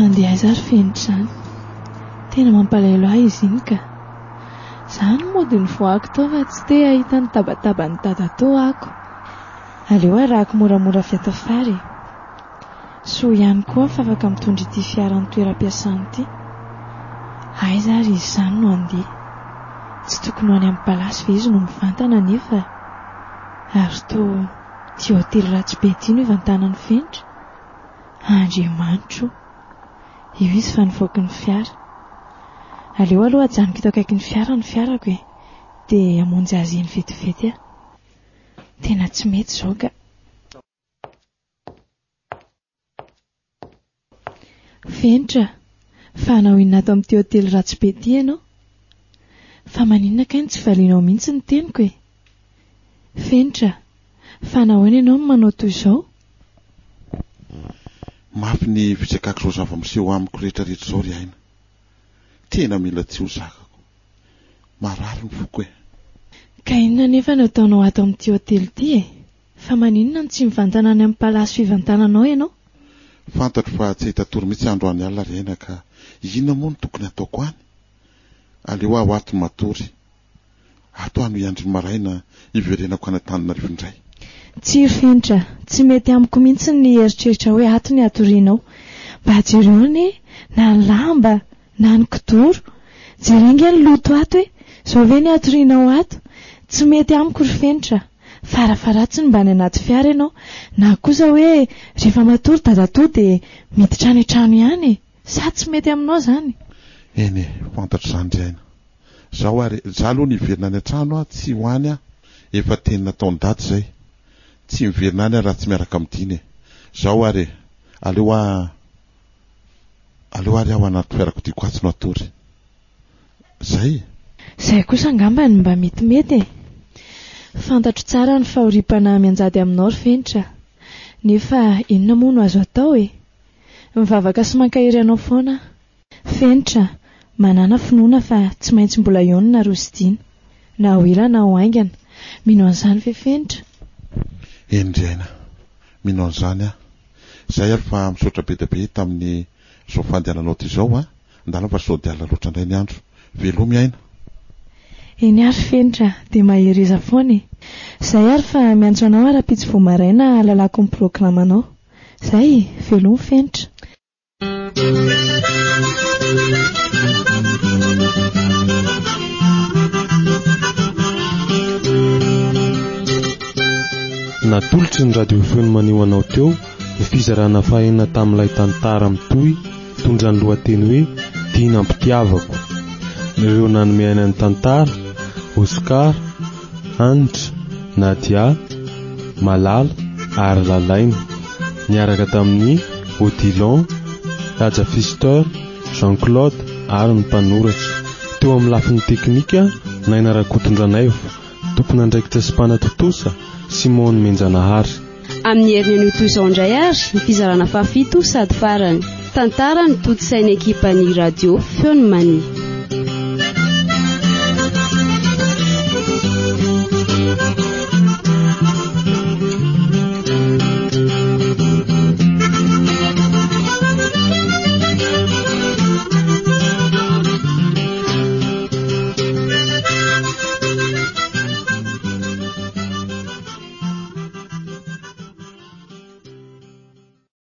Andeha izary fenitra izany. Tena mampalahelo ahy izy iny ka. Izany moa dia nivoahako tao fa tsy te ahita ny tabataban'ny dada tao ako. Aleo arahako moramora avy ato fary. Soa ihany koa fa afaka mitondra ity fiara ny toeram-piasana ity. Aiza ary izy izany no andeha? Tsy tokony any amin'ny palasy ve izy no mivantana nefa ary toa tsy hôtely ratsy be ity no ivantanany fenitra. Andriamanitro eo izy fa nivoaky ny fiara. Aleo aloha ajanoko eto akaiky ny fiara ny fiarako e dia hamonjy azy eny vetivety aho. Tena tsy mety izao ka. Fenitra, fa hanao inona ato amin'ity hôtely ratsy be ity ianao? Fa maninona kay tsy valianao mihitsy ny teniko e? Fenitra, fa nahoana ianao no manao toy izao? Mafy ny fitsekako izao zava-miseho amiko rehetrarehetra izao ry aina. Tena mila tsy ho zakako. Marary ny foko e. Ka inona nefa no ataonao ato amin'ity hôtely ity e? Fa maninona no tsy mivantana any amin'ny palasy fivantananao ianao? Fantatro fa tsy hitatory mihitsy androany alina ry aina ka inona moa no tokony ataoko any? Aleo aho ato matory. Ato ano iandry maraina iverenako anatananarivo indray. Tsy fenitra, tsy mety amiko mihitsy ny heritreritra hoe ato ny atorianao. Mba jereo ne na ny lamba na ny kidoro, jerenga ny loto ato hoe izao ve ny atorianao ato? Tsy mety amiko ry fenitra. Farafaratsy ny mba any anaty fiara ianao na kosa hoe rehefa matory dadatoa dia miditra any an-trano ihany e. Sa tsy mety aminao izany? Eny, fantatro izany ry aina. Zaho ary zalo ny verina any an-trano aho tsy hoany aho. Efa teny nataony daty izay. Tsy miverina any aho raha tsy miaraka midiny e. Zaho ary aleo ary aho anaty fiarako tiako atsy no atory. Izay? Izay kosa angambany mba metimety e. Fantatro tsara ny fahorimpana mianjady aminao ry fenitra. Nefa inona moa no azo atao e? Mivavaka sy mankahery anao foana. Fenitra, manana finoana fa tsy maintsy mbola eo ny narozidina. Na ho ila na ho aingana. Minao an'izany ve fenitra? Eny ry aina, minao an'izany aho. Izay ary fa misaotra be dia be tamin'ny izao fandehananao ity izao aho. Ndana fa izao dia laloatra indray ny andro. Velomy aina. Eny ary fenitra, dia mahereza foana e. Izay ary fa miantso anao ara-pitsy vao maraina alalako ny programanao. Izay, velomy fenitra. Natolotry ny Radio Feon'i Mania anao teo ny fizarana fahena tamin'ilay tantara mitoy tondra ny lohateny hoe Dina ampitiavako. Ireo nanome aina ny tantara: Oscar, Andra, Nadia, Malala ary Lalaina, niaraka tamin'ny Odilon, Raja Fistor, Jean-Claude ary ny mpanoratra. Teo amin'ny lafin'ny teknika naina rakotondranaivo, tompona andraikitra sy mpanatotosa Simon Menjanahary. Amin'ny herin'ny noto izao indray ary ny fizarana fafito sady farany tantara ny tontsain'ny ekipan'ny Radio Feon'i Mania.